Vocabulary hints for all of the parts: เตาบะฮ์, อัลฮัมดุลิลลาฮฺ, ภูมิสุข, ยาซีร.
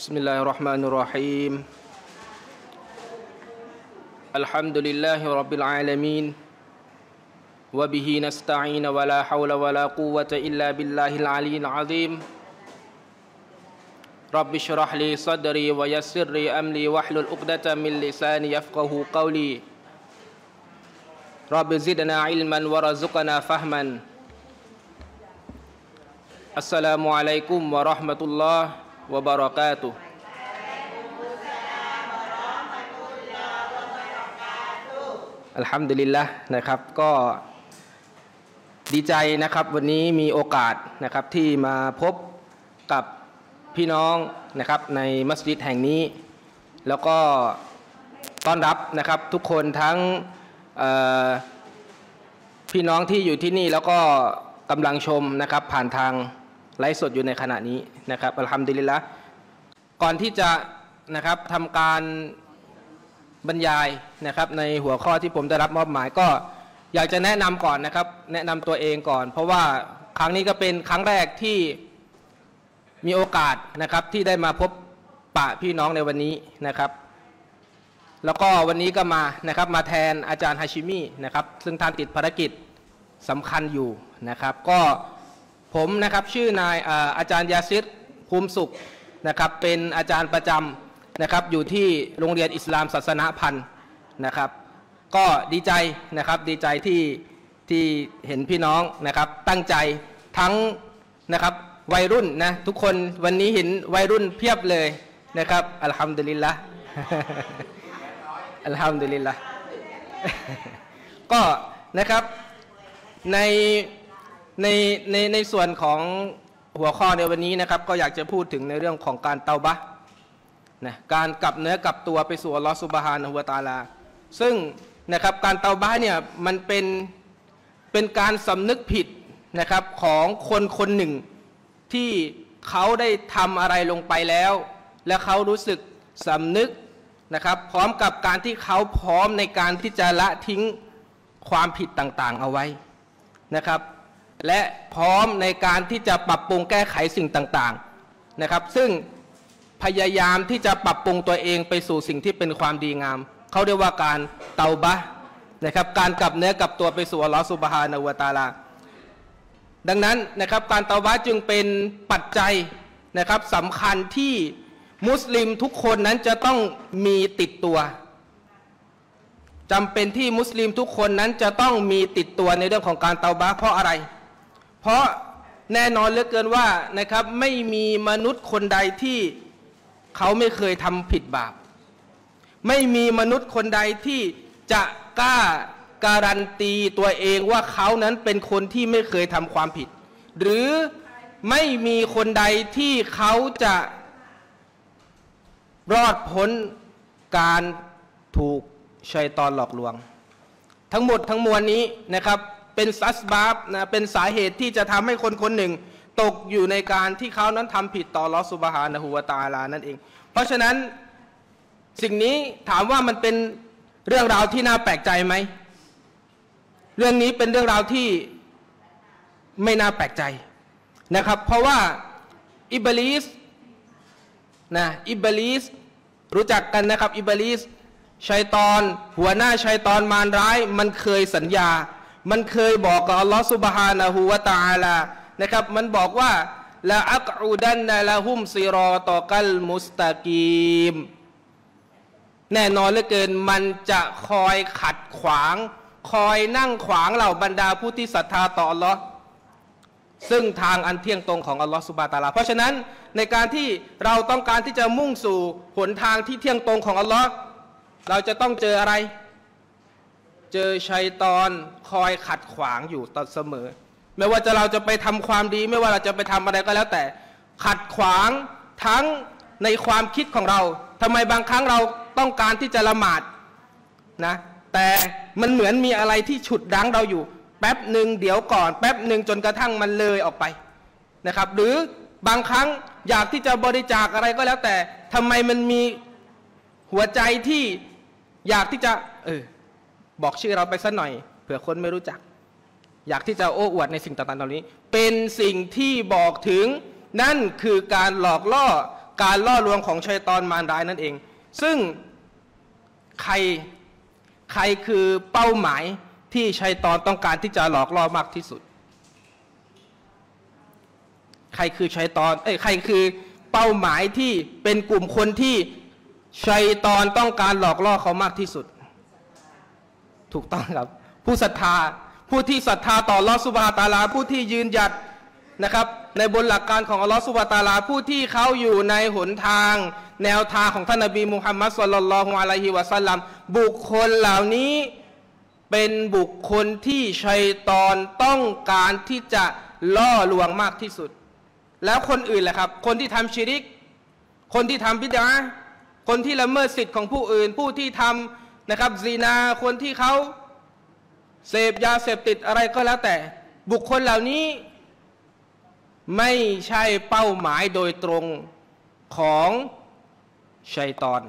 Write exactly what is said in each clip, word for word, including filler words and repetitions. بسم الله الرحمن الرحيم الحمد لله رب العالمين وبه نستعين ولا حول ولا قوة إلا بالله العلي العظيم رب اشرح لي صدري ويسر لي أمري واحلل عقدة من لساني يفقهوا قولي رب زدنا علما ورزقنا فهما السلام عليكم ورحمة اللهวะบะเราะกาตุฮ์อัลฮัมดุลิลละห์นะครับก็ดีใจนะครับวันนี้มีโอกาสนะครับที่มาพบกับพี่น้องนะครับในมัสยิดแห่งนี้แล้วก็ต้อนรับนะครับทุกคนทั้งพี่น้องที่อยู่ที่นี่แล้วก็กำลังชมนะครับผ่านทางไลฟ์สดอยู่ในขณะนี้นะครับอัลฮัมดุลิลละห์ก่อนที่จะนะครับทำการบรรยายนะครับในหัวข้อที่ผมได้รับมอบหมายก็อยากจะแนะนำก่อนนะครับแนะนำตัวเองก่อนเพราะว่าครั้งนี้ก็เป็นครั้งแรกที่มีโอกาสนะครับที่ได้มาพบปะพี่น้องในวันนี้นะครับแล้วก็วันนี้ก็มานะครับมาแทนอาจารย์ฮาชิมีนะครับซึ่งท่านติดภารกิจสำคัญอยู่นะครับก็ผมนะครับชื่อนายอาจารย์ยาซิรภูมิสุขนะครับเป็นอาจารย์ประจำนะครับอยู่ที่โรงเรียนอิสลามศาสนาพันธุ์นะครับก็ดีใจนะครับดีใจที่ที่เห็นพี่น้องนะครับตั้งใจทั้งนะครับวัยรุ่นนะทุกคนวันนี้เห็นวัยรุ่นเพียบเลยนะครับอัลฮัมดุลิลละห์อัลฮัมดุลิลละห์ก็นะครับในในในในส่วนของหัวข้อในวันนี้นะครับก็อยากจะพูดถึงในเรื่องของการเตาบะห์นะการกลับเนื้อกลับตัวไปสู่อัลลอฮฺซุบฮานะฮูวะตะอาลาซึ่งนะครับการเตาบะห์เนี่ยมันเป็นเป็นการสำนึกผิดนะครับของคนคนหนึ่งที่เขาได้ทำอะไรลงไปแล้วและเขารู้สึกสำนึกนะครับพร้อมกับการที่เขาพร้อมในการที่จะละทิ้งความผิดต่างๆเอาไว้นะครับและพร้อมในการที่จะปรับปรุงแก้ไขสิ่งต่างๆนะครับซึ่งพยายามที่จะปรับปรุงตัวเองไปสู่สิ่งที่เป็นความดีงามเขาเรียกว่าการเตาบะห์นะครับการกลับเนื้อกลับตัวไปสู่อัลลอฮฺซุบฮานะฮูวะตะอาลาดังนั้นนะครับการเตาบะห์จึงเป็นปัจจัยนะครับสำคัญที่มุสลิมทุกคนนั้นจะต้องมีติดตัวจำเป็นที่มุสลิมทุกคนนั้นจะต้องมีติดตัวในเรื่องของการเตาบะห์เพราะอะไรเพราะแน่นอนเหลือเกินว่านะครับไม่มีมนุษย์คนใดที่เขาไม่เคยทำผิดบาปไม่มีมนุษย์คนใดที่จะกล้าการันตีตัวเองว่าเขานั้นเป็นคนที่ไม่เคยทำความผิดหรือไม่มีคนใดที่เขาจะรอดพ้นการถูกชัยฏอนหลอกลวงทั้งหมดทั้งมวลนี้นะครับเป็นซัสบาบนะเป็นสาเหตุที่จะทำให้คนคนหนึ่งตกอยู่ในการที่เขานั้นทำผิดต่ออัลเลาะห์ซุบฮานะฮูวะตะอาลานั่นเองเพราะฉะนั้นสิ่งนี้ถามว่ามันเป็นเรื่องราวที่น่าแปลกใจไหมเรื่องนี้เป็นเรื่องราวที่ไม่น่าแปลกใจนะครับเพราะว่าอิบลิสนะอิบลิสรู้จักกันนะครับอิบลิสชัยฏอนหัวหน้าชัยฏอนมารร้ายมันเคยสัญญามันเคยบอกกับอัลลอฮฺซุบฮานะฮูวะตะอาลานะครับมันบอกว่าละอักอูดันนะละฮุมซิรอตอกัลมุสตะกีมแน่นอนเหลือเกินมันจะคอยขัดขวางคอยนั่งขวางเหล่าบรรดาผู้ที่ศรัทธาต่ออัลลอฮฺซึ่งทางอันเที่ยงตรงของอัลลอฮฺซุบฮานะฮูวะตะอาลาเพราะฉะนั้นในการที่เราต้องการที่จะมุ่งสู่หนทางที่เที่ยงตรงของอัลลอฮฺเราจะต้องเจออะไรเจอชัยฏอนคอยขัดขวางอยู่ตลอดเสมอไม่ว่าจะเราจะไปทำความดีไม่ว่าเราจะไปทำอะไรก็แล้วแต่ขัดขวางทั้งในความคิดของเราทำไมบางครั้งเราต้องการที่จะละหมาดนะแต่มันเหมือนมีอะไรที่ฉุดรั้งเราอยู่แป๊บหนึ่งเดี๋ยวก่อนแป๊บหนึ่งจนกระทั่งมันเลยออกไปนะครับหรือบางครั้งอยากที่จะบริจาคอะไรก็แล้วแต่ทำไมมันมีหัวใจที่อยากที่จะเออบอกชื่อเราไปสักหน่อยเผื่อคนไม่รู้จักอยากที่จะโอ้อวดในสิ่งต่างๆเหล่านี้เป็นสิ่งที่บอกถึงนั่นคือการหลอกล่อ การล่อลวงของชัยฏอนมารร้ายนั่นเองซึ่งใครใครคือเป้าหมายที่ชัยฏอนต้องการที่จะหลอกล่อมากที่สุดใครคือชัยฏอนเอ้ยใครคือเป้าหมายที่เป็นกลุ่มคนที่ชัยฏอนต้องการหลอกล่อเขามากที่สุดถูกต้องครับผู้ศรัทธาผู้ที่ศรัทธาต่ออัลเลาะห์ซุบฮานะฮูวะตะอาลาผู้ที่ยืนหยัดนะครับในบนหลักการของอัลเลาะห์ซุบฮานะฮูวะตะอาลาผู้ที่เขาอยู่ในหนทางแนวทางของท่านนบีมุฮัมมัดศ็อลลัลลอฮุอะลัยฮิวะซัลลัมบุคคลเหล่านี้เป็นบุคคลที่ชัยฏอนต้องการที่จะล่อลวงมากที่สุดแล้วคนอื่นแหละครับคนที่ทำชิริกคนที่ทำบิดอะห์คนที่ละเมิดสิทธิ์ของผู้อื่นผู้ที่ทำนะครับซินาคนที่เขาเสพยาเสพติดอะไรก็แล้วแต่บุคคลเหล่านี้ไม่ใช่เป้าหมายโดยตรงของชัยฏอน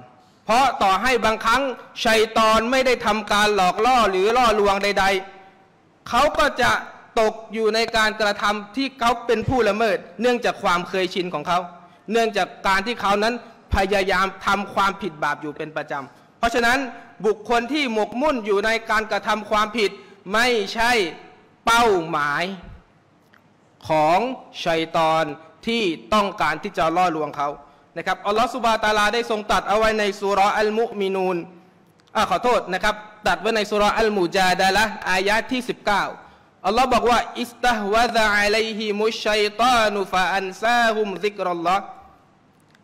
เพราะต่อให้บางครั้งชัยฏอนไม่ได้ทำการหลอกล่อหรือล่อลวงใดๆเขาก็จะตกอยู่ในการกระทำที่เขาเป็นผู้ละเมิดเนื่องจากความเคยชินของเขาเนื่องจากการที่เขานั้นพยายามทำความผิดบาปอยู่เป็นประจำเพราะฉะนั้นบุคคลที่หมกมุ่นอยู่ในการกระทำความผิดไม่ใช่เป้าหมายของชัยฏอนที่ต้องการที่จะล่อลวงเขานะครับอัลลอฮฺซุบฮานะฮูวะตะอาลาได้ทรงตรัสเอาไว้ในซูเราะห์อัลมุอ์มินูนอ่ะขอโทษนะครับตรัสไว้ในซูเราะห์อัลมุจาดะละฮ์อายะห์ที่สิบเก้าอัลลอฮ์บอกว่าอิสตะฮวะซะอะลัยฮิมุชชัยฏอนุฟะอันซาฮุมซิกรัลลอฮ์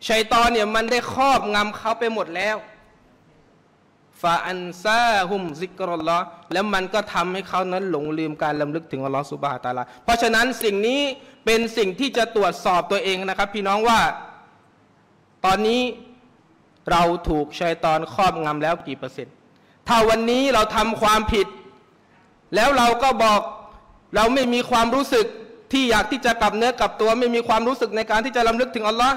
ชัยฏอนเนี่ยมันได้ครอบงำเขาไปหมดแล้วฟาอันซาฮุมซิกรัลลอฮ์แล้วมันก็ทำให้เขานั้นหลงลืมการรำลึกถึงอัลลอฮ์ซุบฮานะฮูวะตะอาลาเพราะฉะนั้นสิ่งนี้เป็นสิ่งที่จะตรวจสอบตัวเองนะครับพี่น้องว่าตอนนี้เราถูกชัยฏอนครอบงำแล้วกี่เปอร์เซ็นต์ถ้าวันนี้เราทำความผิดแล้วเราก็บอกเราไม่มีความรู้สึกที่อยากที่จะกลับเนื้อกลับตัวไม่มีความรู้สึกในการที่จะรำลึกถึงอัลลอฮ์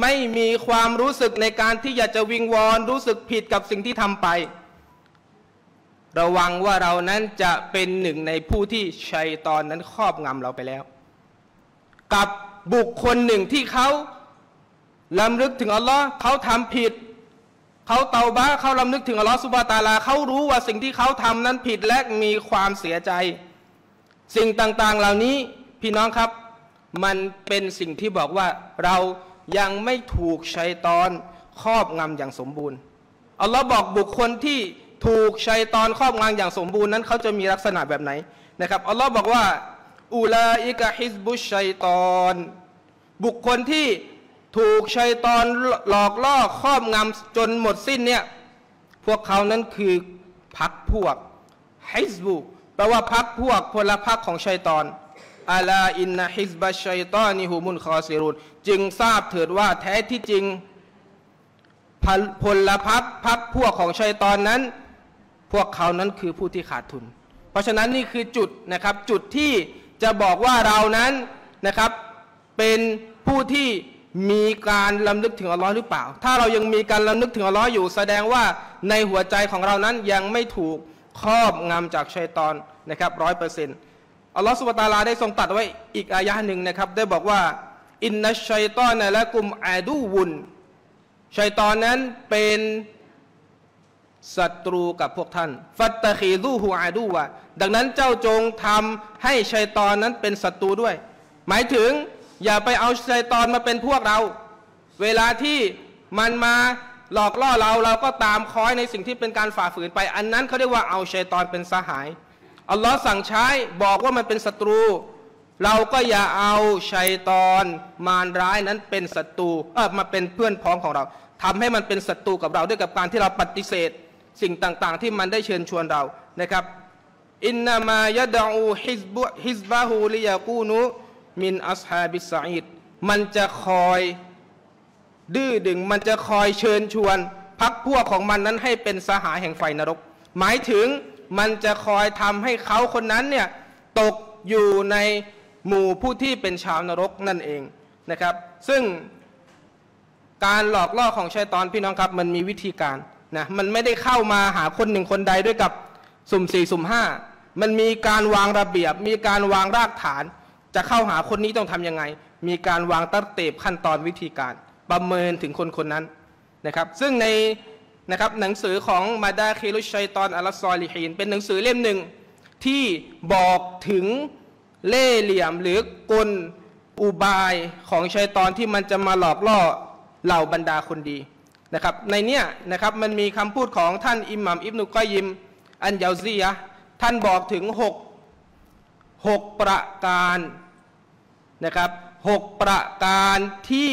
ไม่มีความรู้สึกในการที่อยากจะวิงวอนรู้สึกผิดกับสิ่งที่ทำไประวังว่าเรานั้นจะเป็นหนึ่งในผู้ที่ชัยฏอนนั้นครอบงำเราไปแล้วกับบุคคลหนึ่งที่เขารำลึกถึงอัลลอฮ์เขาทำผิดเขาเตาบะห์เขารำลึกถึงอัลลอฮ์ซุบฮานะฮูวะตะอาลาเขารู้ว่าสิ่งที่เขาทำนั้นผิดและมีความเสียใจสิ่งต่างๆเหล่านี้พี่น้องครับมันเป็นสิ่งที่บอกว่าเรายังไม่ถูกชัยฏอนครอบงำอย่างสมบูรณ์อัลลอฮ์บอกบุคคลที่ถูกชัยฏอนครอบงำอย่างสมบูรณ์นั้นเขาจะมีลักษณะแบบไหนนะครับอัลลอฮ์บอกว่าอูลาอิกะฮิซบุชชัยฏอนบุคคลที่ถูกชัยฏอนหลอกล่อครอบงำจนหมดสิ้นเนี่ยพวกเขานั้นคือพรรคพวกฮิซบุแปลว่าพรรคพวกพลพรรคของชัยฏอนอาลาอินนะฮิซบะชัยฏอนิฮุมุลคอซิรูนจึงทราบเถิดว่าแท้ที่จริงพลพรรคพรรคพวกของชัยฏอนนั้นพวกเขานั้นคือผู้ที่ขาดทุนเพราะฉะนั้นนี่คือจุดนะครับจุดที่จะบอกว่าเรานั้นนะครับเป็นผู้ที่มีการรำลึกถึงอัลลอฮ์หรือเปล่าถ้าเรายังมีการรำลึกถึงอัลลอฮ์อยู่แสดงว่าในหัวใจของเรานั้นยังไม่ถูกครอบงำจากชัยฏอนนะครับร้อยเปอร์เซ็นต์อัลลอฮ์ซุบฮานะฮูวะตะอาลาได้ทรงตรัสไว้อีกอายะห์หนึ่งนะครับได้บอกว่าอินนัชชัยฏอนละกุมอาดูวุนชัยฏอนนั้นเป็นศัตรูกับพวกท่านฟัตตะคีซูฮูอาดูวะดังนั้นเจ้าจงทำให้ชัยฏอนนั้นเป็นศัตรูด้วยหมายถึงอย่าไปเอาชัยฏอนมาเป็นพวกเราเวลาที่มันมาหลอกล่อเราเราก็ตามคอยในสิ่งที่เป็นการฝ่าฝืนไปอันนั้นเขาเรียกว่าเอาชัยฏอนเป็นสหายอัลลอฮ์สั่งใช้บอกว่ามันเป็นศัตรูเราก็อย่าเอาชัยฏอนมารร้ายนั้นเป็นศัตรูเออมาเป็นเพื่อนพ้องของเราทำให้มันเป็นศัตรูกับเราด้วยกับการที่เราปฏิเสธสิ่งต่างๆที่มันได้เชิญชวนเรานะครับอินนามายะดะอูฮิซบุฮิซบะฮูลิยะกูนุมินอัศฮาบิสซะอีดมันจะคอยดื้อดึงมันจะคอยเชิญชวนพรรคพวกของมันนั้นให้เป็นสหายแห่งไฟนรกหมายถึงมันจะคอยทำให้เขาคนนั้นเนี่ยตกอยู่ในหมู่ผู้ที่เป็นชาวนรกนั่นเองนะครับซึ่งการหลอกล่อของชัยฏอนพี่น้องครับมันมีวิธีการนะมันไม่ได้เข้ามาหาคนหนึ่งคนใดด้วยกับสุ่มสี่สุ่มห้ามันมีการวางระเบียบมีการวางรากฐานจะเข้าหาคนนี้ต้องทำยังไงมีการวางตั้งเตบขั้นตอนวิธีการ ประเมินถึงคนคนนั้นนะครับซึ่งในนะครับหนังสือของมาดาคิลุชชัยฏอนอัลซอลิฮีนเป็นหนังสือเล่มหนึ่งที่บอกถึงเล่ห์เหลี่ยมหรือกลอุบายของชัยฏอนที่มันจะมาหลอกล่อเหล่าบรรดาคนดีนะครับในเนี้ยนะครับมันมีคำพูดของท่านอิหม่ามอิบนุกอยยิมอันยาวซียะท่านบอกถึงหก หกประการนะครับหกประการที่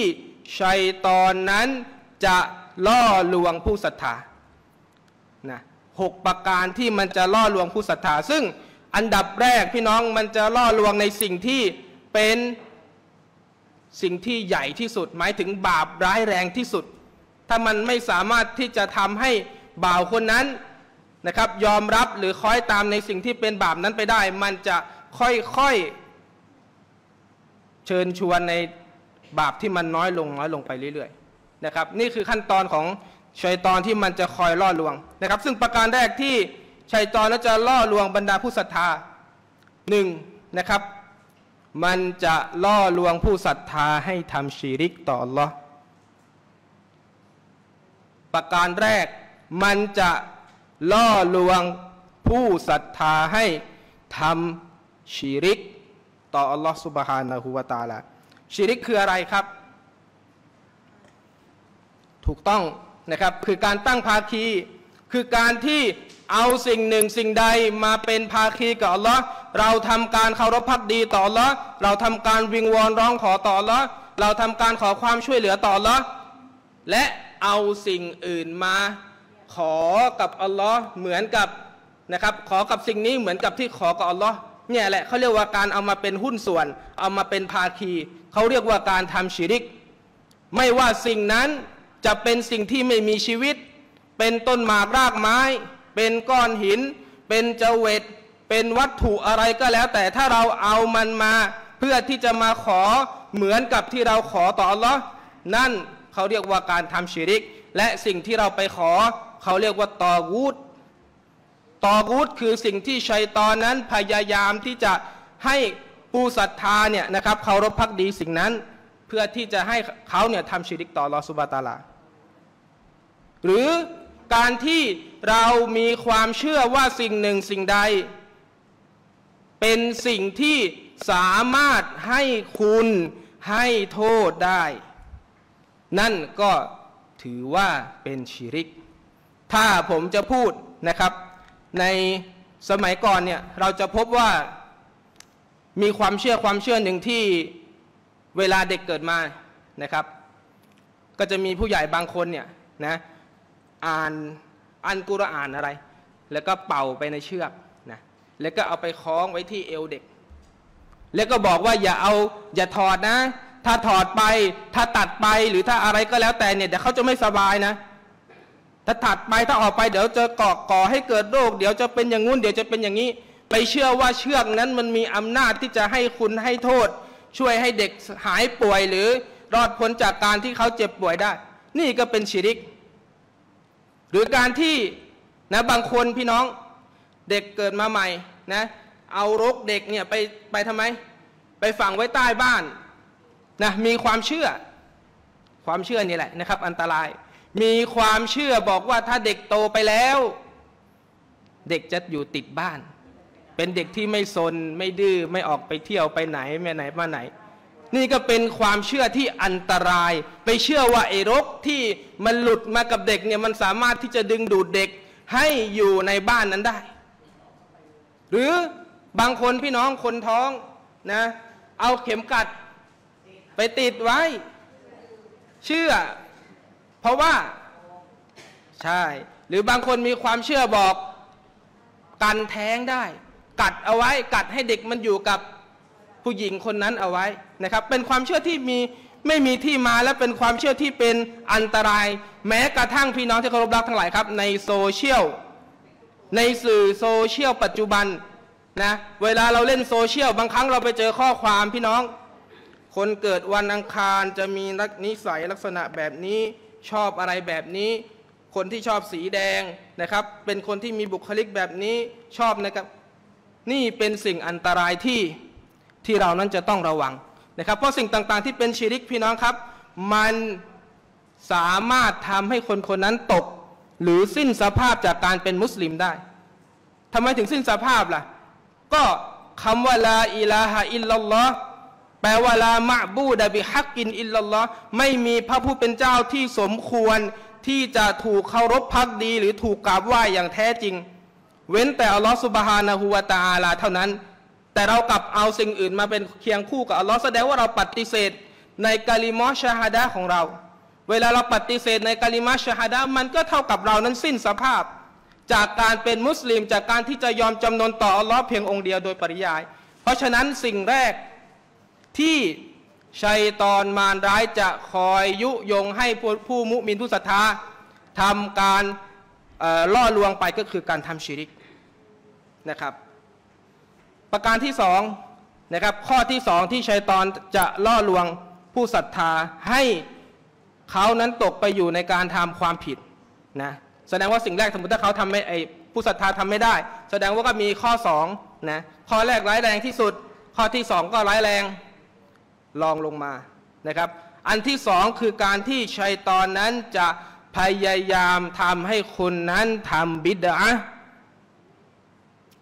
ชัยฏอนนั้นจะล่อลวงผู้ศรัทธานะหกประการที่มันจะล่อลวงผู้ศรัทธาซึ่งอันดับแรกพี่น้องมันจะล่อลวงในสิ่งที่เป็นสิ่งที่ใหญ่ที่สุดหมายถึงบาปร้ายแรงที่สุดถ้ามันไม่สามารถที่จะทำให้บ่าวคนนั้นนะครับยอมรับหรือคล้อยตามในสิ่งที่เป็นบาปนั้นไปได้มันจะค่อยๆเชิญชวนในบาปที่มันน้อยลงน้อยลงไปเรื่อยๆนะครับนี่คือขั้นตอนของชัยฏอนที่มันจะคอยล่อลวงนะครับซึ่งประการแรกที่ชัยฏอนนั้นจะล่อลวงบรรดาผู้ศรัทธาหนึ่งนะครับมันจะล่อลวงผู้ศรัทธาให้ทำชีริกต่ออัลลอฮ์ประการแรกมันจะล่อลวงผู้ศรัทธาให้ทำชีริกต่ออัลลอฮ์ซุบฮานะฮูวะตะอาลาชีริกคืออะไรครับถูกต้องนะครับคือการตั้งภาคีคือการที่เอาสิ่งหนึ่งสิ่งใดมาเป็นภาคีกับอัลลอฮ์เราทำการเคารพภักดีต่ออัลลอฮ์เราทำการวิงวอนร้องขอต่ออัลลอฮ์เราทำการขอความช่วยเหลือต่ออัลลอฮ์และเอาสิ่งอื่นมาขอกับอัลลอฮ์เหมือนกับนะครับขอกับสิ่งนี้เหมือนกับที่ขอกับอัลลอฮ์เนี่ยแหละเขาเรียกว่าการเอามาเป็นหุ้นส่วนเอามาเป็นภาคีเขาเรียกว่าการทำชิริกไม่ว่าสิ่งนั้นจะเป็นสิ่งที่ไม่มีชีวิตเป็นต้นหมากรากไม้เป็นก้อนหินเป็นเจวิตเป็นวัตถุอะไรก็แล้วแต่ถ้าเราเอามันมาเพื่อที่จะมาขอเหมือนกับที่เราขอต่ออัลลอฮ์นั่นเขาเรียกว่าการทำชิริกและสิ่งที่เราไปขอเขาเรียกว่าตอกูตตอกูตคือสิ่งที่ชัยฏอนนั้นพยายามที่จะให้ผู้ศรัทธาเนี่ยนะครับเคารพภักดีสิ่งนั้นเพื่อที่จะให้เขาเนี่ยทำชิริกต่ออัลลอฮ์ซุบฮานะฮูวะตะอาลาหรือการที่เรามีความเชื่อว่าสิ่งหนึ่งสิ่งใดเป็นสิ่งที่สามารถให้คุณให้โทษได้นั่นก็ถือว่าเป็นชิริกถ้าผมจะพูดนะครับในสมัยก่อนเนี่ยเราจะพบว่ามีความเชื่อความเชื่อหนึ่งที่เวลาเด็กเกิดมานะครับก็จะมีผู้ใหญ่บางคนเนี่ยนะอ่านอันกุรอานอะไรแล้วก็เป่าไปในเชือกนะแล้วก็เอาไปคล้องไว้ที่เอวเด็กแล้วก็บอกว่าอย่าเอาอย่าถอดนะถ้าถอดไปถ้าตัดไปหรือถ้าอะไรก็แล้วแต่เนี่ยเดี๋ยวเขาจะไม่สบายนะถ้าตัดไปถ้าออกไปเดี๋ยวจะก่อก่อให้เกิดโรคเดี๋ยวจะเป็นอย่างงู้นเดี๋ยวจะเป็นอย่างนี้ไปเชื่อว่าเชือกนั้นมันมีอำนาจที่จะให้คุณให้โทษช่วยให้เด็กหายป่วยหรือรอดพ้นจากการที่เขาเจ็บป่วยได้นี่ก็เป็นชิริกหรือการที่นะบางคนพี่น้องเด็กเกิดมาใหม่นะเอารกเด็กเนี่ยไปไปทำไมไปฝังไว้ใต้บ้านนะมีความเชื่อความเชื่อนี่แหละนะครับอันตรายมีความเชื่อบอกว่าถ้าเด็กโตไปแล้วเด็กจะอยู่ติดบ้านเป็นเด็กที่ไม่ซนไม่ดื้อไม่ออกไปเที่ยวไปไหนไม่ไหนมาไหนนี่ก็เป็นความเชื่อที่อันตรายไปเชื่อว่าไอ้รกที่มันหลุดมากับเด็กเนี่ยมันสามารถที่จะดึงดูดเด็กให้อยู่ในบ้านนั้นได้หรือบางคนพี่น้องคนท้องนะเอาเข็มกัดไปติดไว้เชื่อเพราะว่าใช่หรือบางคนมีความเชื่อบอกกันแท้งได้กัดเอาไว้กัดให้เด็กมันอยู่กับผู้หญิงคนนั้นเอาไว้นะครับเป็นความเชื่อที่มีไม่มีที่มาและเป็นความเชื่อที่เป็นอันตรายแม้กระทั่งพี่น้องที่เคารพรักทั้งหลายครับในโซเชียลในสื่อโซเชียลปัจจุบันนะเวลาเราเล่นโซเชียลบางครั้งเราไปเจอข้อความพี่น้องคนเกิดวันอังคารจะมีนิสัยลักษณะแบบนี้ชอบอะไรแบบนี้คนที่ชอบสีแดงนะครับเป็นคนที่มีบุคลิกแบบนี้ชอบนะครับนี่เป็นสิ่งอันตรายที่ที่เรานั้นจะต้องระวังนะครับเพราะสิ่งต่างๆที่เป็นชิริกพี่น้องครับมัน สามารถทำให้คนคนนั้นตกหรือสิ้นสภาพจากการเป็นมุสลิมได้ทำไมถึงสิ้นสภาพล่ะก็คำว่าลาอิลาฮะอิลลัลลอฮ์แปลว่าลามะบูดะบิฮักกินอิลลัลลอฮ์ไม่มีพระผู้เป็นเจ้าที่สมควรที่จะถูกเคารพภักดีหรือถูกกราบไหว้อย่างแท้จริงเว้นแต่อัลลอฮ์ซุบฮานะฮูวะตะอาลาเท่านั้นแต่เรากลับเอาสิ่งอื่นมาเป็นเคียงคู่กับอัลลอฮ์แสดงว่าเราปฏิเสธในกะลิมะฮ์ชะฮาดะห์ของเราเวลาเราปฏิเสธในกะลิมะฮ์ชะฮาดะห์มันก็เท่ากับเรานั้นสิ้นสภาพจากการเป็นมุสลิมจากการที่จะยอมจำนนต่ออัลลอฮ์เพียงองค์เดียวโดยปริยายเพราะฉะนั้นสิ่งแรกที่ชัยฏอนมารร้ายจะคอยยุยงให้ผู้มุมินผู้ศรัทธาทำการล่อลวงไปก็คือการทำชิริกนะครับประการที่สองนะครับข้อที่สองที่ชัยฏอนจะล่อลวงผู้ศรัทธาให้เขานั้นตกไปอยู่ในการทำความผิดนะแสดงว่าสิ่งแรกสมมติถ้าเขาทำไม่ไอผู้ศรัทธาทำไม่ได้แสดงว่าก็มีข้อสองนะข้อแรกร้ายแรงที่สุดข้อที่สองก็ร้ายแรงลองลงมานะครับอันที่สองคือการที่ชัยฏอนนั้นจะพยายามทำให้คนนั้นทำบิดอะห์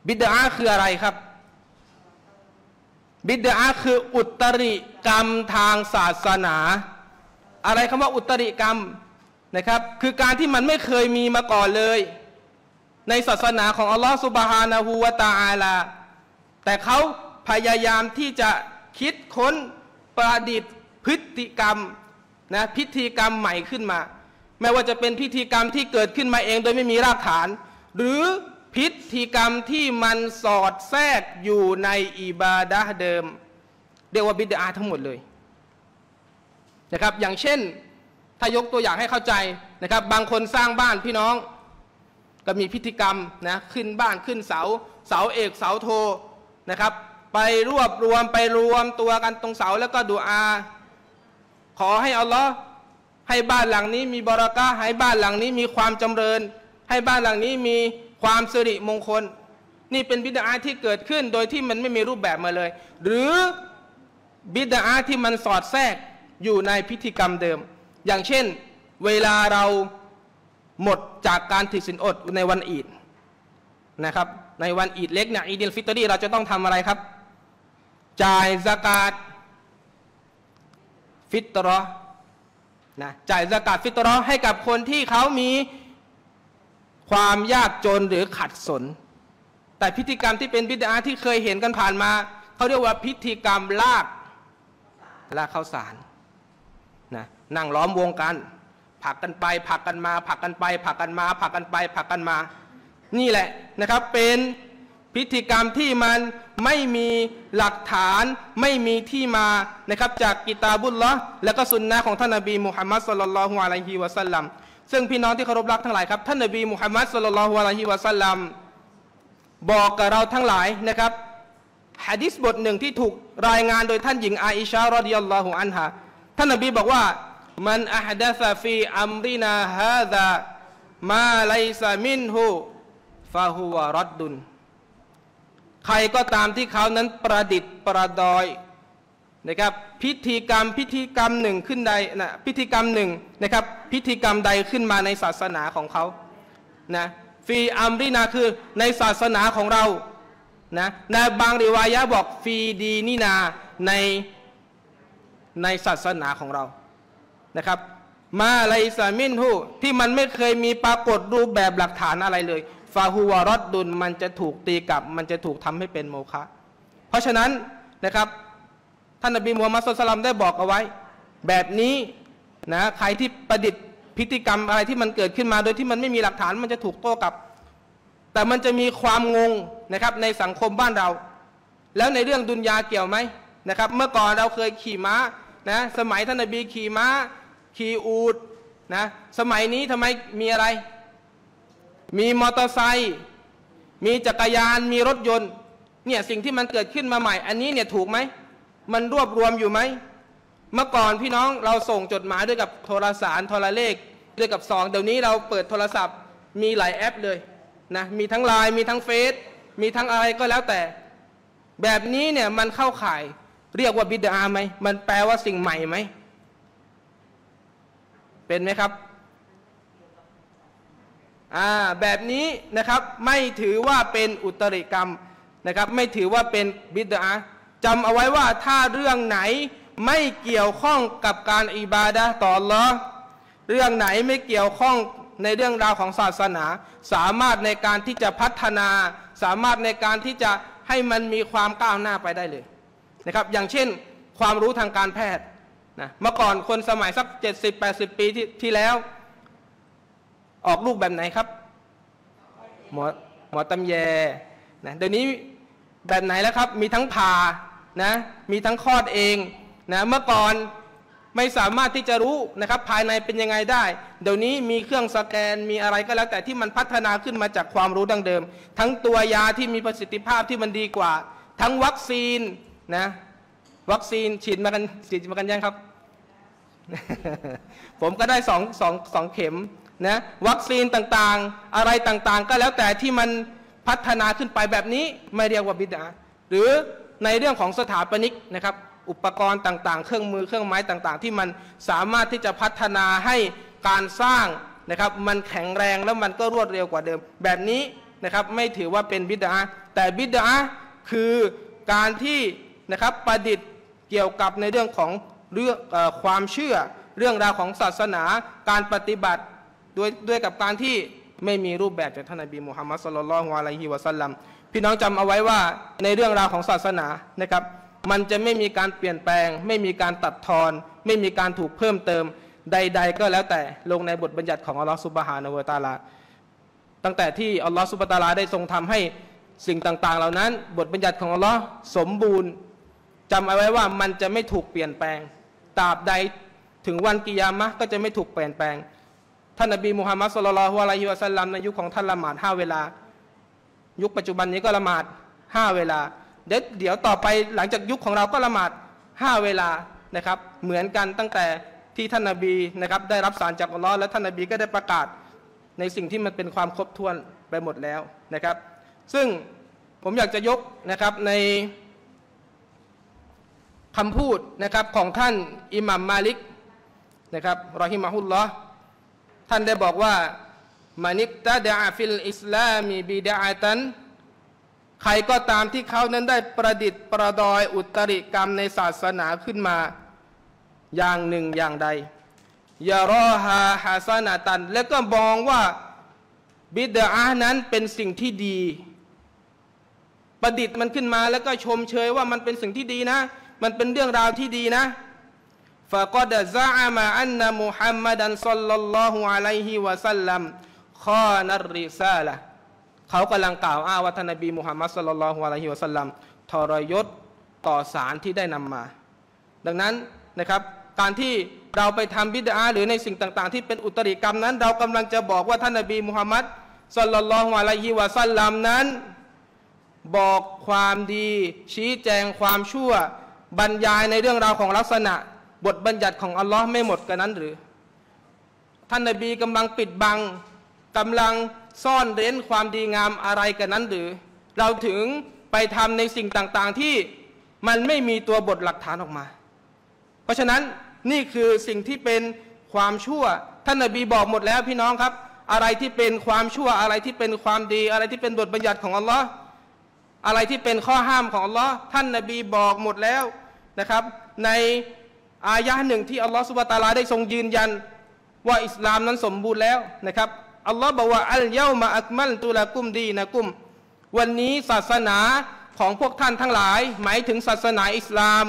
บิดอะห์คืออะไรครับบิดอะห์คืออุตริกรรมทางศาสนาอะไรคำว่าอุตริกรรมนะครับคือการที่มันไม่เคยมีมาก่อนเลยในศาสนาของอัลลอฮฺซุบฮานะฮูวะตะอาลาแต่เขาพยายามที่จะคิดค้นประดิษฐ์พฤติกรรมนะพิธีกรรมใหม่ขึ้นมาแม้ว่าจะเป็นพิธีกรรมที่เกิดขึ้นมาเองโดยไม่มีรากฐานหรือพิธีกรรมที่มันสอดแทรกอยู่ในอิบาดะห์เดิมเรียกว่าบิดอะห์ทั้งหมดเลยนะครับอย่างเช่นถ้ายกตัวอย่างให้เข้าใจนะครับบางคนสร้างบ้านพี่น้องก็มีพิธีกรรมนะขึ้นบ้านขึ้นเสาเสาเอกเสาโทนะครับไปรวบรวมไปรวมตัวกันตรงเสาแล้วก็ดุอาขอให้อัลลอฮ์ให้บ้านหลังนี้มีบารอกะฮ์ให้บ้านหลังนี้มีความจำเริญให้บ้านหลังนี้มีความสิริมงคลนี่เป็นบิดอะห์ที่เกิดขึ้นโดยที่มันไม่มีรูปแบบมาเลยหรือบิดอะห์ที่มันสอดแทรกอยู่ในพิธีกรรมเดิมอย่างเช่นเวลาเราหมดจากการถือศีลอดในวันอีดนะครับในวันอีดเล็กเนี่ยอีดิลฟิตรีเราจะต้องทำอะไรครับจ่ายซะกาตฟิตเราะห์นะจ่ายซะกาตฟิตเราะห์ให้กับคนที่เขามีความยากจนหรือขัดสนแต่พิธีกรรมที่เป็นบิดอะห์ที่เคยเห็นกันผ่านมาเขาเรียกว่าพิธีกรรมลากลากข้าวสารนะนั่งล้อมวงกันผักกันไปผักกันมาผักกันไปผักกันมาผักกันไปผักกันมานี่แหละนะครับเป็นพิธีกรรมที่มันไม่มีหลักฐานไม่มีที่มานะครับจากกิตาบุลละและก็สุนนะของท่านนบีมุฮัมมัดศ็อลลัลลอฮุอะลัยฮิวะซัลลัมซึ่งพี่น้องที่เคารพรักทั้งหลายครับท่านนบีมุฮัมมัดศ็อลลัลลอฮุอะลัยฮิวะซัลลัมบอกกับเราทั้งหลายนะครับหะดีษบทหนึ่งที่ถูกรายงานโดยท่านหญิงอาอิชะฮ์รอฎิยัลลอฮุอันฮาท่านนบีบอกว่ามันอะห์ดะซะฟีอัมรินาฮาซามาไลซะมินฮูฟะฮุวะรัดดุนใครก็ตามที่เขานั้นประดิษฐ์ประดอยนะครับพิธีกรรมพิธีกรรมหนึ่งขึ้นใดนะพิธีกรรมหนึ่งนะครับพิธีกรรมใดขึ้นมาในศาสนาของเขานะฟีอัมรินาคือในศาสนาของเรานะในบางริวายะห์บอกฟีดีนีนาในในศาสนาของเรานะครับมาไลซามินฮูที่มันไม่เคยมีปรากฏรูปแบบหลักฐานอะไรเลยฟาฮูวะรัดดุลมันจะถูกตีกลับมันจะถูกทำให้เป็นโมฆะเพราะฉะนั้นนะครับท่านนบีมูฮัมมัดศ็อลลัลลอฮุอะลัยฮิวะซัลลัมได้บอกเอาไว้แบบนี้นะใครที่ประดิษฐ์พิธีกรรมอะไรที่มันเกิดขึ้นมาโดยที่มันไม่มีหลักฐานมันจะถูกโต้กลับแต่มันจะมีความงงนะครับในสังคมบ้านเราแล้วในเรื่องดุนยาเกี่ยวไหมนะครับเมื่อก่อนเราเคยขี่ม้านะสมัยท่านนบีขี่ม้าขี่อูฐนะสมัยนี้ทำไมมีอะไรมีมอเตอร์ไซค์มีจักรยานมีรถยนต์เนี่ยสิ่งที่มันเกิดขึ้นมาใหม่อันนี้เนี่ยถูกไหมมันรวบรวมอยู่ไหมเมื่อก่อนพี่น้องเราส่งจดหมายด้วยกับโทรศัพท์โทรเลขด้วยกับซองเดี๋ยวนี้เราเปิดโทรศัพท์มีหลายแอปเลยนะมีทั้งไลน์มีทั้งเฟซมีทั้งอะไรก็แล้วแต่แบบนี้เนี่ยมันเข้าข่ายเรียกว่าบิดอะห์ไหมมันแปลว่าสิ่งใหม่ไหม เป็นไหมครับอ่าแบบนี้นะครับไม่ถือว่าเป็นอุตริกรรมนะครับไม่ถือว่าเป็นบิดอะห์จำเอาไว้ว่าถ้าเรื่องไหนไม่เกี่ยวข้องกับการอิบาดะห์ต่ออัลเลาะห์เรื่องไหนไม่เกี่ยวข้องในเรื่องราวของศาสนาสามารถในการที่จะพัฒนาสามารถในการที่จะให้มันมีความก้าวหน้าไปได้เลยนะครับอย่างเช่นความรู้ทางการแพทย์นะเมื่อก่อนคนสมัยสัก เจ็ดสิบแปดสิบ ปีที่ที่แล้วออกลูกแบบไหนครับหมอหมอตำแยนะเดี๋ยวนี้แบบไหนแล้วครับมีทั้งผ่านะมีทั้งคลอดเองนะเมื่อก่อนไม่สามารถที่จะรู้นะครับภายในเป็นยังไงได้เดี๋ยวนี้มีเครื่องสแกนมีอะไรก็แล้วแต่ที่มันพัฒนาขึ้นมาจากความรู้ดั้งเดิมทั้งตัวยาที่มีประสิทธิภาพที่มันดีกว่าทั้งวัคซีนนะวัคซีนฉีดมากันฉีดมากันยังครับ ผมก็ได้สองสองสองเข็มนะวัคซีนต่างๆอะไรต่างๆก็แล้วแต่ที่มันพัฒนาขึ้นไปแบบนี้ไม่เรียกว่าบิดอะห์หรือในเรื่องของสถาปนิกนะครับอุปกรณ์ต่างๆเครื่องมือเครื่องไม้ต่างๆที่มันสามารถที่จะพัฒนาให้การสร้างนะครับมันแข็งแรงแล้วมันก็รวดเร็วกว่าเดิมแบบนี้นะครับไม่ถือว่าเป็นบิดอะห์แต่บิดอะห์คือการที่นะครับประดิษฐ์เกี่ยวกับในเรื่องของเรื่องความเชื่อเรื่องราวของศาสนาการปฏิบัติด้วยด้วยกับการที่ไม่มีรูปแบบจากท่านนบีมุฮัมมัดศ็อลลัลลอฮุอะลัยฮิวะซัลลัมพี่น้องจำเอาไว้ว่าในเรื่องราวของศาสนานะครับมันจะไม่มีการเปลี่ยนแปลงไม่มีการตัดทอนไม่มีการถูกเพิ่มเติมใดๆก็แล้วแต่ลงในบทบัญญัติของอัลลอฮฺซุบฮานะฮูวะตะอาลาตั้งแต่ที่อัลลอฮฺซุบฮานะฮูวะตะอาลาได้ทรงทำให้สิ่งต่างๆเหล่านั้นบทบัญญัติของอัลลอฮฺสมบูรณ์จำเอาไว้ว่ามันจะไม่ถูกเปลี่ยนแปลงตราบใดถึงวันกิยามะห์ก็จะไม่ถูกเปลี่ยนแปลงท่านนบีมุฮัมมัดศ็อลลัลลอฮุอะลัยฮิวะซัลลัมในยุคของท่านละหมาดห้าเวลายุคปัจจุบันนี้ก็ละหมาดห้าเวลาเดี๋ยวเดี๋ยวต่อไปหลังจากยุคของเราก็ละหมาดห้าเวลานะครับเหมือนกันตั้งแต่ที่ท่านนบีนะครับได้รับสารจากอัลเลาะห์และท่านนบีก็ได้ประกาศในสิ่งที่มันเป็นความครบถ้วนไปหมดแล้วนะครับซึ่งผมอยากจะยกนะครับในคำพูดนะครับของท่านอิหม่ามมาลิกนะครับรอฮิมะฮุลลอฮ์ท่านได้บอกว่ามานิกตะดะฟิลอิสลามีบิดะตันใครก็ตามที่เขานั้นได้ประดิษฐ์ประดอยอุตริกรรมในศาสนาขึ้นมาอย่างหนึ่งอย่างใดยารอฮาฮาซานาตันและก็มองว่าบิดะนั้นเป็นสิ่งที่ดีประดิษฐ์มันขึ้นมาแล้วก็ชมเชยว่ามันเป็นสิ่งที่ดีนะมันเป็นเรื่องราวที่ดีนะฟะกอดะซะอะมะอันนะมุฮัมมัดันศ็อลลัลลอฮุอะลัยฮิวะซัลลัมฆอนัรริซาละห์เขากำลังกล่าวอ้างว่าท่านนบีมุฮัมมัดศ็อลลัลลอฮุอะลัยฮิวะซัลลัมทรยศต่อสารที่ได้นำมาดังนั้นนะครับการที่เราไปทำบิดอะห์หรือในสิ่งต่างๆที่เป็นอุตริกรรมนั้นเรากำลังจะบอกว่าท่านนบีมุฮัมมัดศ็อลลัลลอฮุอะลัยฮิวะซัลลัมนั้นบอกความดีชี้แจงความชั่วบรรยายในเรื่องราวของลักษณะบทบัญญัติของอัลลอฮ์ไม่หมดกันนั้นหรือท่านนบีกำลังปิดบังกำลังซ่อนเร้นความดีงามอะไรกันนั้นหรือเราถึงไปทำในสิ่งต่างๆที่มันไม่มีตัวบทหลักฐานออกมาเพราะฉะนั้นนี่คือสิ่งที่เป็นความชั่วท่านนบีบอกหมดแล้วพี่น้องครับอะไรที่เป็นความชั่วอะไรที่เป็นความดีอะไรที่เป็นบทบัญญัติของอัลลอฮ์อะไรที่เป็นข้อห้ามของอัลลอฮ์ท่านนบีบอกหมดแล้วนะครับในอายะห์หนึ่งที่อัลลอฮ์ซุบฮานะฮูวะตะอาลาได้ทรงยืนยันว่าอิสลามนั้นสมบูรณ์แล้วนะครับอัลลอฮ์บอกว่าอัลเยามาอักมัลตุลากุมดีนะกุมวันนี้ศาสนาของพวกท่านทั้งหลายหมายถึงศาสนาอิสลาม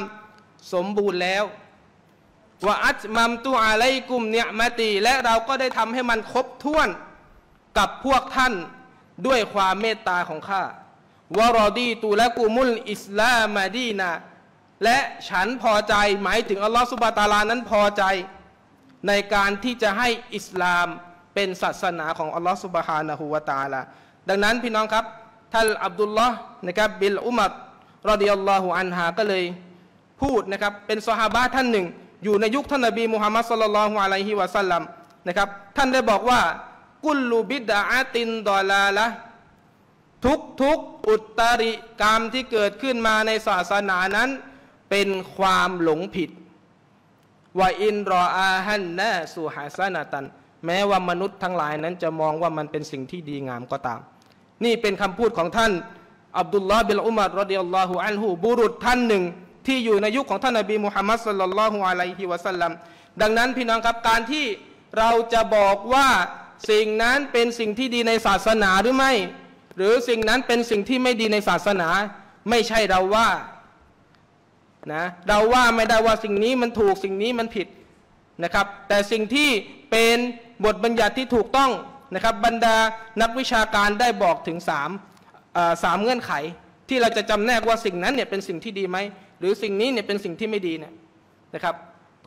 สมบูรณ์แล้วว่าอัตมัมตุอาไลกุมเนียมะตีและเราก็ได้ทำให้มันครบถ้วนกับพวกท่านด้วยความเมตตาของข้าวะรอดีตุลากุมุลอิสลามาดีนะและฉันพอใจหมายถึงอัลลอฮฺซุบฮานะฮูวะตะอาลานั้นพอใจในการที่จะให้อิสลามเป็นศาสนาของอัลลอฮฺซุบฮานะฮูวะตะอาลาดังนั้นพี่น้องครับท่านอับดุลลอฮ์นะครับบิลอุมัรรอฎิยัลลอฮุอันฮาก็เลยพูดนะครับเป็นซอฮาบะห์ท่านหนึ่งอยู่ในยุคท่านนบีมุฮัมมัดศ็อลลัลลอฮุอะลัยฮิวะซัลลัมนะครับท่านได้บอกว่ากุลลูบิดอะตินดอลาละห์ทุกทุกอุตริกรรมที่เกิดขึ้นมาในศาสนานั้นเป็นความหลงผิด ว่าอินรออาฮันนะสุฮาซานะตันแม้ว่ามนุษย์ทั้งหลายนั้นจะมองว่ามันเป็นสิ่งที่ดีงามก็ตามนี่เป็นคำพูดของท่านอับดุลลอฮ์บินอุมัรรอฎิยัลลอฮุอันฮุบุรุษท่านหนึ่งที่อยู่ในยุค ข, ของท่านนบีมุฮัมมัดศ็อลลัลลอฮุอะลัยฮิวะซัลลัมดังนั้นพี่น้องครับการที่เราจะบอกว่าสิ่งนั้นเป็นสิ่งที่ดีในศาสนาหรือไม่หรือสิ่งนั้นเป็นสิ่งที่ไม่ดีในศาสนาไม่ใช่เราว่านะเราว่าไม่ได้ว่าสิ่งนี้มันถูกสิ่งนี้มันผิดนะครับแต่สิ่งที่เป็นบทบัญญัติที่ถูกต้องนะครับบรรดานักวิชาการได้บอกถึงสามสามเงื่อนไขที่เราจะจำแนกว่าสิ่งนั้นเนี่ยเป็นสิ่งที่ดีไหมหรือสิ่งนี้เนี่ยเป็นสิ่งที่ไม่ดีเนี่ยนะครับ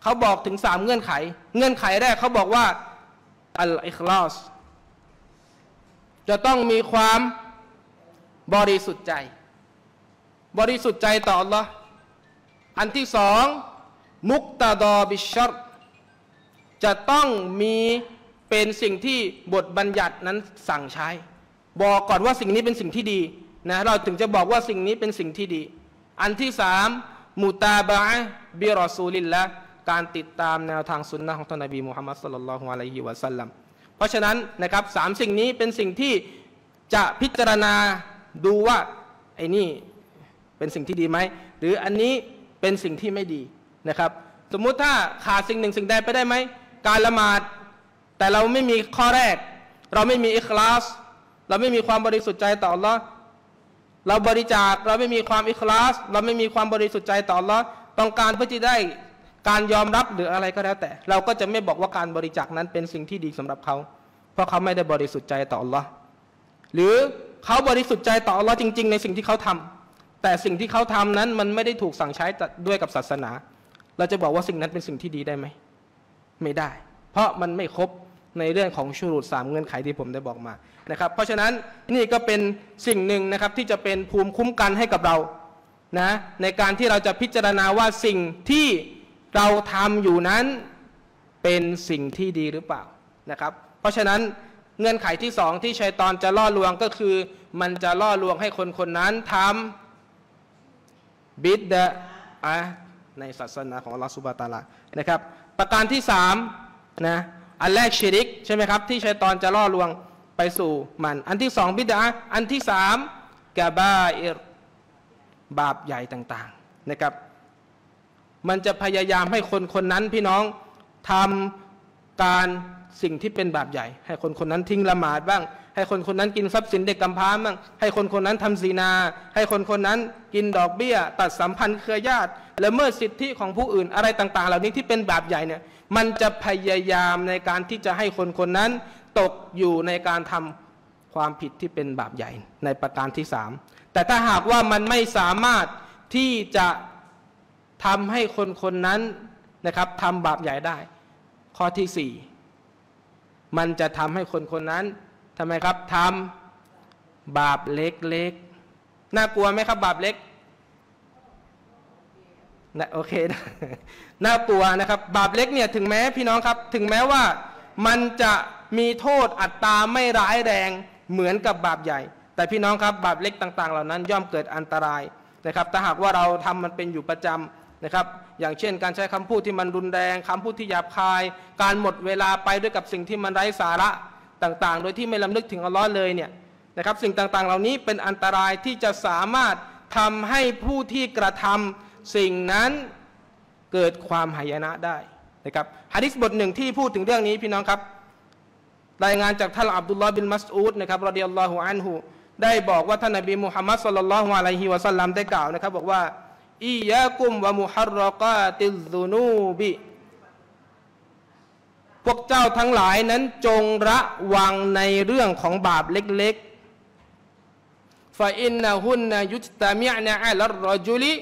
เขาบอกถึงสามเงื่อนไขเงื่อนไขแรกเขาบอกว่าอัลอิคลาสจะต้องมีความบริสุทธิ์ใจบริสุทธิ์ใจต่ออัลลอฮ์อันที่สองมุกตะดอบิชชัรจะต้องมีเป็นสิ่งที่บทบัญญัตินั้นสั่งใช้บอกก่อนว่าสิ่งนี้เป็นสิ่งที่ดีนะเราถึงจะบอกว่าสิ่งนี้เป็นสิ่งที่ดีอันที่สามมุตาบะบิรอซูลิลละการติดตามแนวทางสุนนะของท่านนบีมุฮัมมัดศ็อลลัลลอฮุอะลัยฮิวะซัลลัมเพราะฉะนั้นนะครับสามสิ่งนี้เป็นสิ่งที่จะพิจารณาดูว่าไอ้นี่เป็นสิ่งที่ดีไหมหรืออันนี้เป็นสิ่งที่ไม่ดีนะครับสมมุติถ้าขาดสิ่งหนึ่งสิ่งใดไปได้ไหมการละหมาดแต่เราไม่มีข้อแรกเราไม่มีอิคลาสเราไม่มีความบริสุทธิ์ใจต่ออัลลอฮ์เราบริจาคเราไม่มีความอิคลาสเราไม่มีความบริสุทธิ์ใจต่ออัลลอฮ์ต้องการเพื่อที่ได้การยอมรับหรืออะไรก็แล้วแต่เราก็จะไม่บอกว่าการบริจาคนั้นเป็นสิ่งที่ดีสำหรับเขาเพราะเขาไม่ได้บริสุทธิ์ใจต่ออัลลอฮ์หรือเขาบริสุทธิ์ใจต่ออัลลอฮ์จริงๆในสิ่งที่เขาทำแต่สิ่งที่เขาทำนั้นมันไม่ได้ถูกสั่งใช้ด้วยกับศาสนาเราจะบอกว่าสิ่งนั้นเป็นสิ่งที่ดีได้ไหมไม่ได้เพราะมันไม่ครบในเรื่องของชูรูตสามเงื่อนไขที่ผมได้บอกมานะครับเพราะฉะนั้นนี่ก็เป็นสิ่งหนึ่งนะครับที่จะเป็นภูมิคุ้มกันให้กับเรานะในการที่เราจะพิจารณาว่าสิ่งที่เราทำอยู่นั้นเป็นสิ่งที่ดีหรือเปล่านะครับเพราะฉะนั้นเงื่อนไขที่สองที่ชัยฏอนจะล่อลวงก็คือมันจะล่อลวงให้คนคนนั้นทำบิดอะอะในศาสนาของอัลลอฮฺซุบฮานะฮูวะตะอาลานะครับประการที่สามนะอันแรกชิริกใช่ไหมครับที่ชัยฏอนจะล่อลวงไปสู่มันอันที่สองบิดอะอันที่สามกะบาอิรบาปใหญ่ต่างๆนะครับมันจะพยายามให้คนคนนั้นพี่น้องทำการสิ่งที่เป็นบาปใหญ่ให้คนคนนั้นทิ้งละหมาดบ้างให้คนคนนั้นกินทรัพย์สินเด็กกำพร้าบ้างให้คนคนนั้นทำซีนาให้คนคนนั้นกินดอกเบี้ยตัดสัมพันธ์เครือญาติละเมิดสิทธิของผู้อื่นอะไรต่างๆเหล่านี้ที่เป็นบาปใหญ่เนี่ยมันจะพยายามในการที่จะให้คนคนนั้นตกอยู่ในการทำความผิดที่เป็นบาปใหญ่ในประการที่สามแต่ถ้าหากว่ามันไม่สามารถที่จะทำให้คนคนนั้นนะครับทำบาปใหญ่ได้ข้อที่สี่มันจะทำให้คนคนนั้นทำไมครับทำบาปเล็กๆน่ากลัวไหมครับบาปเล็กนะโอเคนะน่ากลัวนะครับบาปเล็กเนี่ยถึงแม้พี่น้องครับถึงแม้ว่ามันจะมีโทษอัตราไม่ร้ายแรงเหมือนกับบาปใหญ่แต่พี่น้องครับบาปเล็กต่างๆเหล่านั้นย่อมเกิดอันตรายนะครับถ้าหากว่าเราทำมันเป็นอยู่ประจำนะครับอย่างเช่นการใช้คำพูดที่มันรุนแรงคำพูดที่หยาบคายการหมดเวลาไปด้วยกับสิ่งที่มันไร้สาระต่างๆโดยที่ไม่ลำลึกถึงอัลลอฮ์เลยเนี่ยนะครับสิ่งต่างๆเหล่านี้เป็นอันตรายที่จะสามารถทำให้ผู้ที่กระทำสิ่งนั้นเกิดความหายนะได้นะครับหะดีษบทหนึ่งที่พูดถึงเรื่องนี้พี่น้องครับรายงานจากท่านอับดุลลอฮ์บินมัสอูดนะครับรอฎิยัลลอฮุอันฮุได้บอกว่าท่านนบีมุฮัมมัดศ็อลลัลลอฮุอะลัยฮิวะซัลลัมได้กล่าวนะครับบอกว่าอิยากุมวะมุฮัรรอกาติซซุนูบิพวกเจ้าทั้งหลายนั้นจงระวังในเรื่องของบาปเล็กๆฟะอินนะฮุนนะยุจตะมิอะนะอะลัรรอจุลิ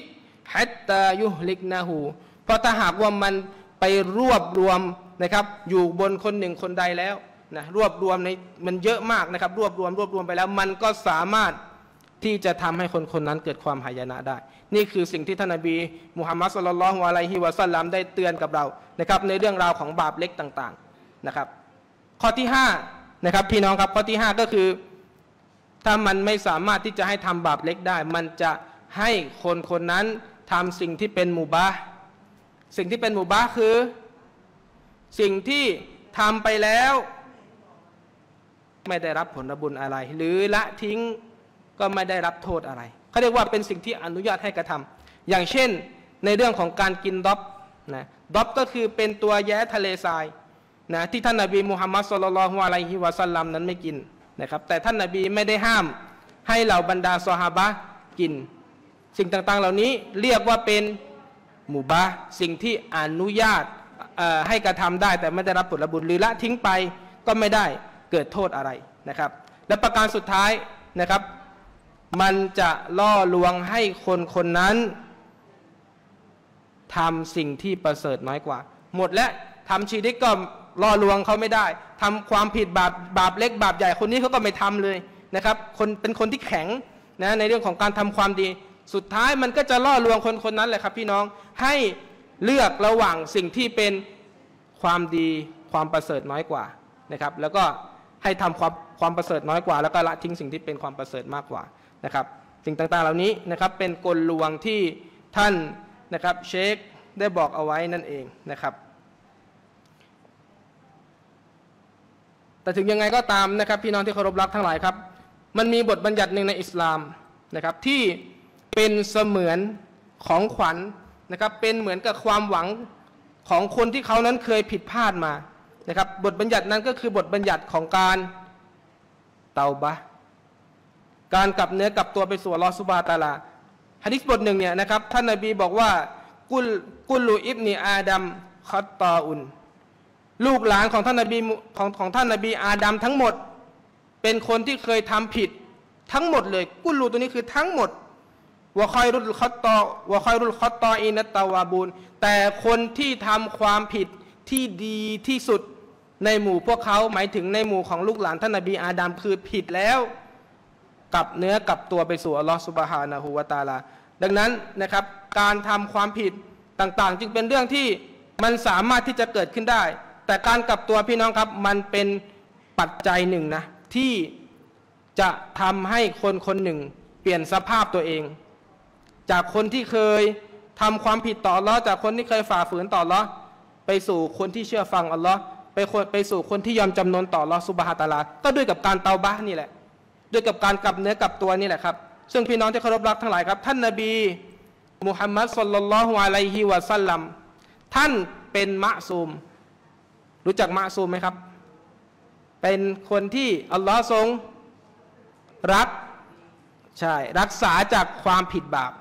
ฮัตตายุฮลิกนะฮูเพราะถ้าหากว่ามันไปรวบรวมนะครับอยู่บนคนหนึ่งคนใดแล้วนะรวบรวมในมันเยอะมากนะครับรวบรวมรวบรวมไปแล้วมันก็สามารถที่จะทำให้คนคนนั้นเกิดความหายนะได้นี่คือสิ่งที่ท่านนบีมุฮัมมัดศ็อลลัลลอฮุอะลัยฮิวะซัลลัมได้เตือนกับเรานะครับในเรื่องราวของบาปเล็กต่างๆนะครับข้อที่ห้านะครับพี่น้องครับข้อที่ห้าก็คือถ้ามันไม่สามารถที่จะให้ทำบาปเล็กได้มันจะให้คนคนนั้นทำสิ่งที่เป็นมุบาห์ สิ่งที่เป็นมุบาฮ์คือสิ่งที่ทำไปแล้วไม่ได้รับผลบุญอะไรหรือละทิ้งก็ไม่ได้รับโทษอะไรเขาเรียกว่าเป็นสิ่งที่อนุญาตให้กระทำอย่างเช่นในเรื่องของการกินดอบนะดอบก็คือเป็นตัวแย้ทะเลทรายนะที่ท่านนบีมุฮัมมัดศ็อลลัลลอฮุอะลัยฮิวะซัลลัมนั้นไม่กินนะครับแต่ท่านนบีไม่ได้ห้ามให้เหล่าบรรดาซอฮาบะห์กินสิ่งต่างๆเหล่านี้เรียกว่าเป็นมุบาฮ์สิ่งที่อนุญาตให้กระทำได้แต่ไม่ได้รับผลบุญหรือละทิ้งไปก็ไม่ได้เกิดโทษอะไรนะครับและประการสุดท้ายนะครับมันจะล่อลวงให้คนคนนั้นทำสิ่งที่ประเสริฐน้อยกว่าหมดและทำชีริกก็ล่อลวงเขาไม่ได้ทำความผิดบาปบาปเล็กบาปใหญ่คนนี้เขาก็ไม่ทำเลยนะครับคนเป็นคนที่แข็งนะในเรื่องของการทำความดีสุดท้ายมันก็จะล่อลวงคนคนนั้นแหละครับพี่น้องให้เลือกระหว่างสิ่งที่เป็นความดีความประเสริฐน้อยกว่านะครับแล้วก็ให้ทำความความประเสริฐน้อยกว่าแล้วก็ละทิ้งสิ่งที่เป็นความประเสริฐมากกว่านะครับสิ่งต่างๆเหล่านี้นะครับเป็นกลลวงที่ท่านนะครับเชคได้บอกเอาไว้นั่นเองนะครับแต่ถึงยังไงก็ตามนะครับพี่น้องที่เคารพรักทั้งหลายครับมันมีบทบัญญัติหนึ่งในอิสลามนะครับที่เป็นเสมือนของขวัญนะครับเป็นเหมือนกับความหวังของคนที่เขานั้นเคยผิดพลาดมานะครับบทบัญญัตินั้นก็คือบทบัญญัติของการเตาบะการกลับเนื้อกลับตัวไปสู่อัลเลาะห์ซุบฮานะฮูวะตะอาลาหะดีษบทหนึ่งเนี่ยนะครับท่านนบีบอกว่ากุลกุลูอิบนีอาดัมคัตตออุนลูกหลานของท่านนบีของของท่านนบีอาดัมทั้งหมดเป็นคนที่เคยทำผิดทั้งหมดเลยกุลูตัวนี้คือทั้งหมดวะคอยรุลคัตตอวะคอยรุลคัตตออินัตตาวาบูนแต่คนที่ทำความผิดที่ดีที่สุดในหมู่พวกเขาหมายถึงในหมู่ของลูกหลานท่านนบีอาดัมคือผิดแล้วกลับเนื้อกลับตัวไปสู่อัลลอฮฺซุบฮานะฮูวะตะอาลาดังนั้นนะครับการทำความผิดต่างๆจึงเป็นเรื่องที่มันสามารถที่จะเกิดขึ้นได้แต่การกลับตัวพี่น้องครับมันเป็นปัจจัยหนึ่งนะที่จะทำให้คนคนหนึ่งเปลี่ยนสภาพตัวเองจากคนที่เคยทำความผิดต่ออัลลอฮ์จากคนที่เคยฝ่าฝืนต่ออัลลอฮ์ไปสู่คนที่เชื่อฟังอัลลอฮ์ไปไปสู่คนที่ยอมจำนนต่ออัลลอฮ์ซุบฮานะฮูวะตะอาลาก็ด้วยกับการเตาบะห์นี่แหละด้วยกับการกลับเนื้อกลับตัวนี่แหละครับซึ่งพี่น้องที่เคารพรักทั้งหลายครับท่านนบีมุฮัมมัดศ็อลลัลลอฮุอะลัยฮิวะซัลลัมท่านเป็นมะซูมรู้จักมะซูมไหมครับเป็นคนที่อัลลอฮ์ทรงรักใช่รักษาจากความผิดบาป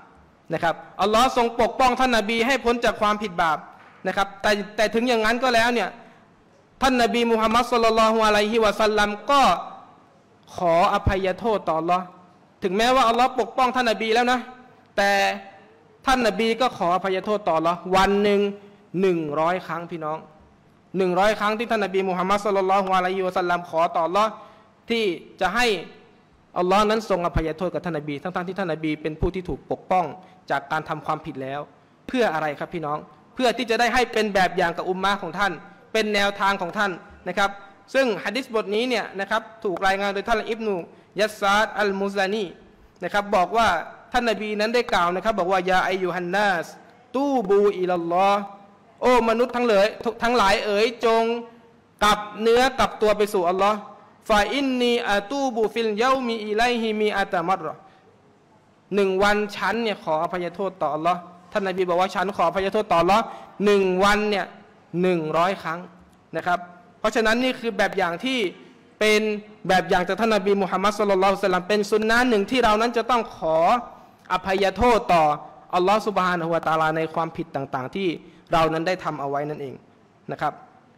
นะครับอัลลอฮ์ทรงปกป้องท่านนบีให้พ้นจากความผิดบาปนะครับแต่แต่ถึงอย่างนั้นก็แล้วเนี่ยท่านนบีมุฮัมมัดศ็อลลัลลอฮุอะลัยฮิวะซัลลัมก็ขออภัยโทษต่ออัลลอฮ์ถึงแม้ว่าอัลลอฮ์ปกป้องท่านนบีแล้วนะแต่ท่านนบีก็ขออภัยโทษต่ออัลลอฮ์วันหนึ่งหนึ่งร้อยครั้งพี่น้องหนึ่งร้อยครั้งที่ท่านนบีมุฮัมมัดศ็อลลัลลอฮุอะลัยฮิวะซัลลัมขอต่ออัลลอฮ์ที่จะให้อัลลอฮ์นั้นทรงอภัยโทษกับท่านนบีทั้งๆที่ท่านนบีเป็นผู้ที่ถูกปกป้องจากการทำความผิดแล้วเพื่ออะไรครับพี่น้องเพื่อที่จะได้ให้เป็นแบบอย่างกับอุมมะของท่านเป็นแนวทางของท่านนะครับซึ่งหะดีษบทนี้เนี่ยนะครับถูกรายงานโดยท่านอิบนุยัสซาดอัลมุซานีนะครับบอกว่าท่านนบีนั้นได้กล่าวนะครับบอกว่ายาอัยยูฮันนัสตูบูอิลัลลอฮ์โอ้มนุษย์ทั้งหลายทั้งหลายเอ๋ยจงกลับเนื้อกลับตัวไปสู่อัลลอฮ์ฟาอินนีอาตูบูฟิลเยามีอิไลฮิมีอาตามัดรอหนึ่งวันฉันเนี่ยขออภัยโทษต่ออัลลอฮ์ท่านนบีบอกว่าฉันขออภัยโทษต่ออัลลอฮ์หนึ่งวันเนี่ยหนึ่งร้อยครั้งนะครับเพราะฉะนั้นนี่คือแบบอย่างที่เป็นแบบอย่างจากท่านนบีมุฮัมมัดศ็อลลัลลอฮุอะลัยฮิวะซัลลัมเป็นสุนนะหนึ่งที่เรานั้นจะต้องขออภัยโทษต่ออัลลอฮฺซุบฮานะฮูวะตะอาลาในความผิดต่างๆที่เรานั้นได้ทำเอาไว้นั่นเองนะครับ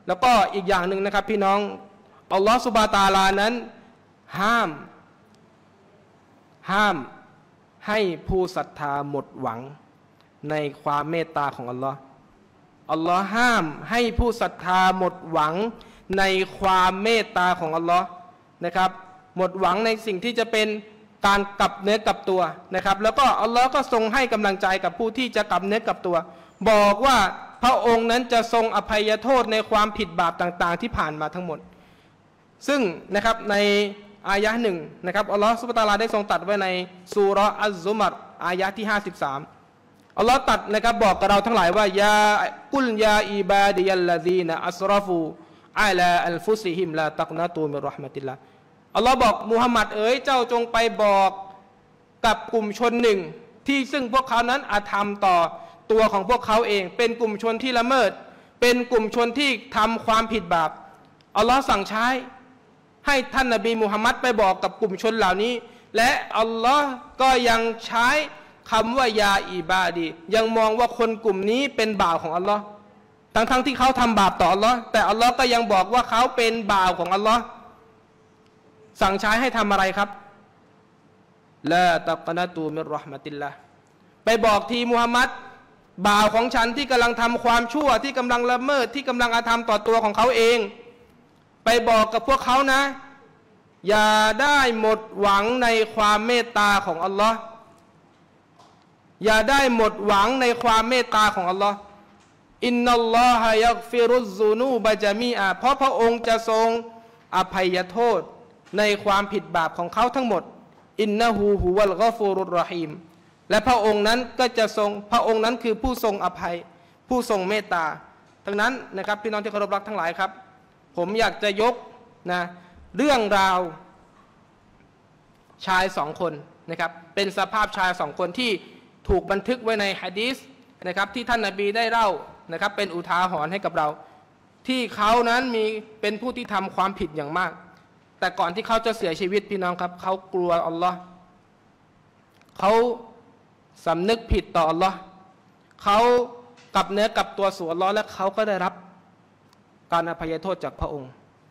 แล้วก็อีกอย่างหนึ่งนะครับพี่น้องอัลลอฮฺซุบฮานะฮูวะตะอาลานั้นห้ามห้ามให้ผู้ศรัทธาหมดหวังในความเมตตาของอัลลอฮฺอัลลอฮฺห้ามให้ผู้ศรัทธาหมดหวังในความเมตตาของอัลลอฮ์นะครับหมดหวังในสิ่งที่จะเป็นการกลับเนื้อกลับตัวนะครับแล้วก็อัลลอฮ์ก็ทรงให้กำลังใจกับผู้ที่จะกลับเนื้อกลับตัวบอกว่าพระองค์นั้นจะทรงอภัยโทษในความผิดบาปต่างๆที่ผ่านมาทั้งหมดซึ่งนะครับในอายะห์หนึ่งนะครับอัลลอฮ์ซุบฮานะฮูวะตะอาลาได้ทรงตรัสไว้ในซูเราะห์อัซซุมัรอายะห์ที่ห้าสิบสาม อัลลอฮ์ตัดนะครับบอกกับเราทั้งหลายว่ายากุลยาอิบาดิยัลลาซีนะอัสรอฟูอาลาอัลฟุซิฮิมลาตักนะตูมิรอห์มะติลลาห์อัลลอฮ์บอกมุฮัมมัดเอ๋ยเจ้าจงไปบอกกับกลุ่มชนหนึ่งที่ซึ่งพวกเขานั้นอาธรรมต่อตัวของพวกเขาเองเป็นกลุ่มชนที่ละเมิดเป็นกลุ่มชนที่ทำความผิดบาปอัลลอฮ์สั่งใช้ให้ท่านนบีมุฮัมมัดไปบอกกับกลุ่มชนเหล่านี้และอัลลอฮ์ก็ยังใช้คำว่ายาอิบาดียังมองว่าคนกลุ่มนี้เป็นบ่าวของอัลลอฮ์ทั้งทั้งที่เขาทำบาปต่ออัลลอฮ์แต่อัลลอฮ์ก็ยังบอกว่าเขาเป็นบ่าวของอัลลอฮ์สั่งใช้ให้ทำอะไรครับลาตักนะตูมิรอห์มะติลลาห์ไปบอกทีมุฮัมมัดบ่าวของฉันที่กำลังทำความชั่วที่กำลังละเมิดที่กำลังอาธรรมต่อตัวของเขาเองไปบอกกับพวกเขานะอย่าได้หมดหวังในความเมตตาของอัลลอฮ์อย่าได้หมดหวังในความเมตตาของอัลลอฮ์อินนัลลอฮะยักฟิรุซซูนูบะจามีอาเพราะพระองค์จะทรงอภัยโทษในความผิดบาปของเขาทั้งหมดอินนะฮูฮุวัลกอฟูรุรเราะฮีมและพระองค์นั้นก็จะทรงพระองค์นั้นคือผู้ทรงอภัยผู้ทรงเมตตาดังนั้นนะครับพี่น้องที่เคารพรักทั้งหลายครับผมอยากจะยกนะเรื่องราวชายสองคนนะครับเป็นสภาพชายสองคนที่ถูกบันทึกไว้ในหะดีษนะครับที่ท่านนบีได้เล่านะครับเป็นอุทาหรณ์ให้กับเราที่เขานั้นมีเป็นผู้ที่ทำความผิดอย่างมากแต่ก่อนที่เขาจะเสียชีวิตพี่น้องครับเขากลัวอัลลอฮ์เขาสำนึกผิดต่ออัลลอฮ์เขากลับเนื้อกลับตัวสู่อัลลอฮ์และเขาก็ได้รับการอภัยโทษจากพระองค์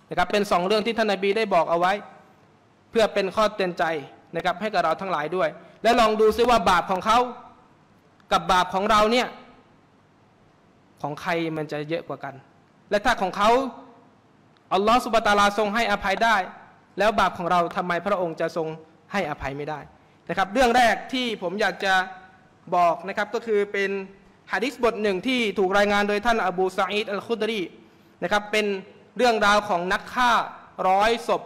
นะครับเป็นสองเรื่องที่ท่านนบีได้บอกเอาไว้เพื่อเป็นข้อเตือนใจนะครับให้กับเราทั้งหลายด้วยและลองดูซิว่าบาปของเขากับบาปของเราเนี่ยของใครมันจะเยอะกว่ากันและถ้าของเขาอัลลอฮฺสุบะตาลาทรงให้อภัยได้แล้วบาปของเราทำไมพระองค์จะทรงให้อภัยไม่ได้นะครับเรื่องแรกที่ผมอยากจะบอกนะครับก็คือเป็นหะดีษบทหนึ่งที่ถูกรายงานโดยท่านอบูซาอิดอัลคุดรีนะครับเป็นเรื่องราวของนักฆ่าร้อยศพ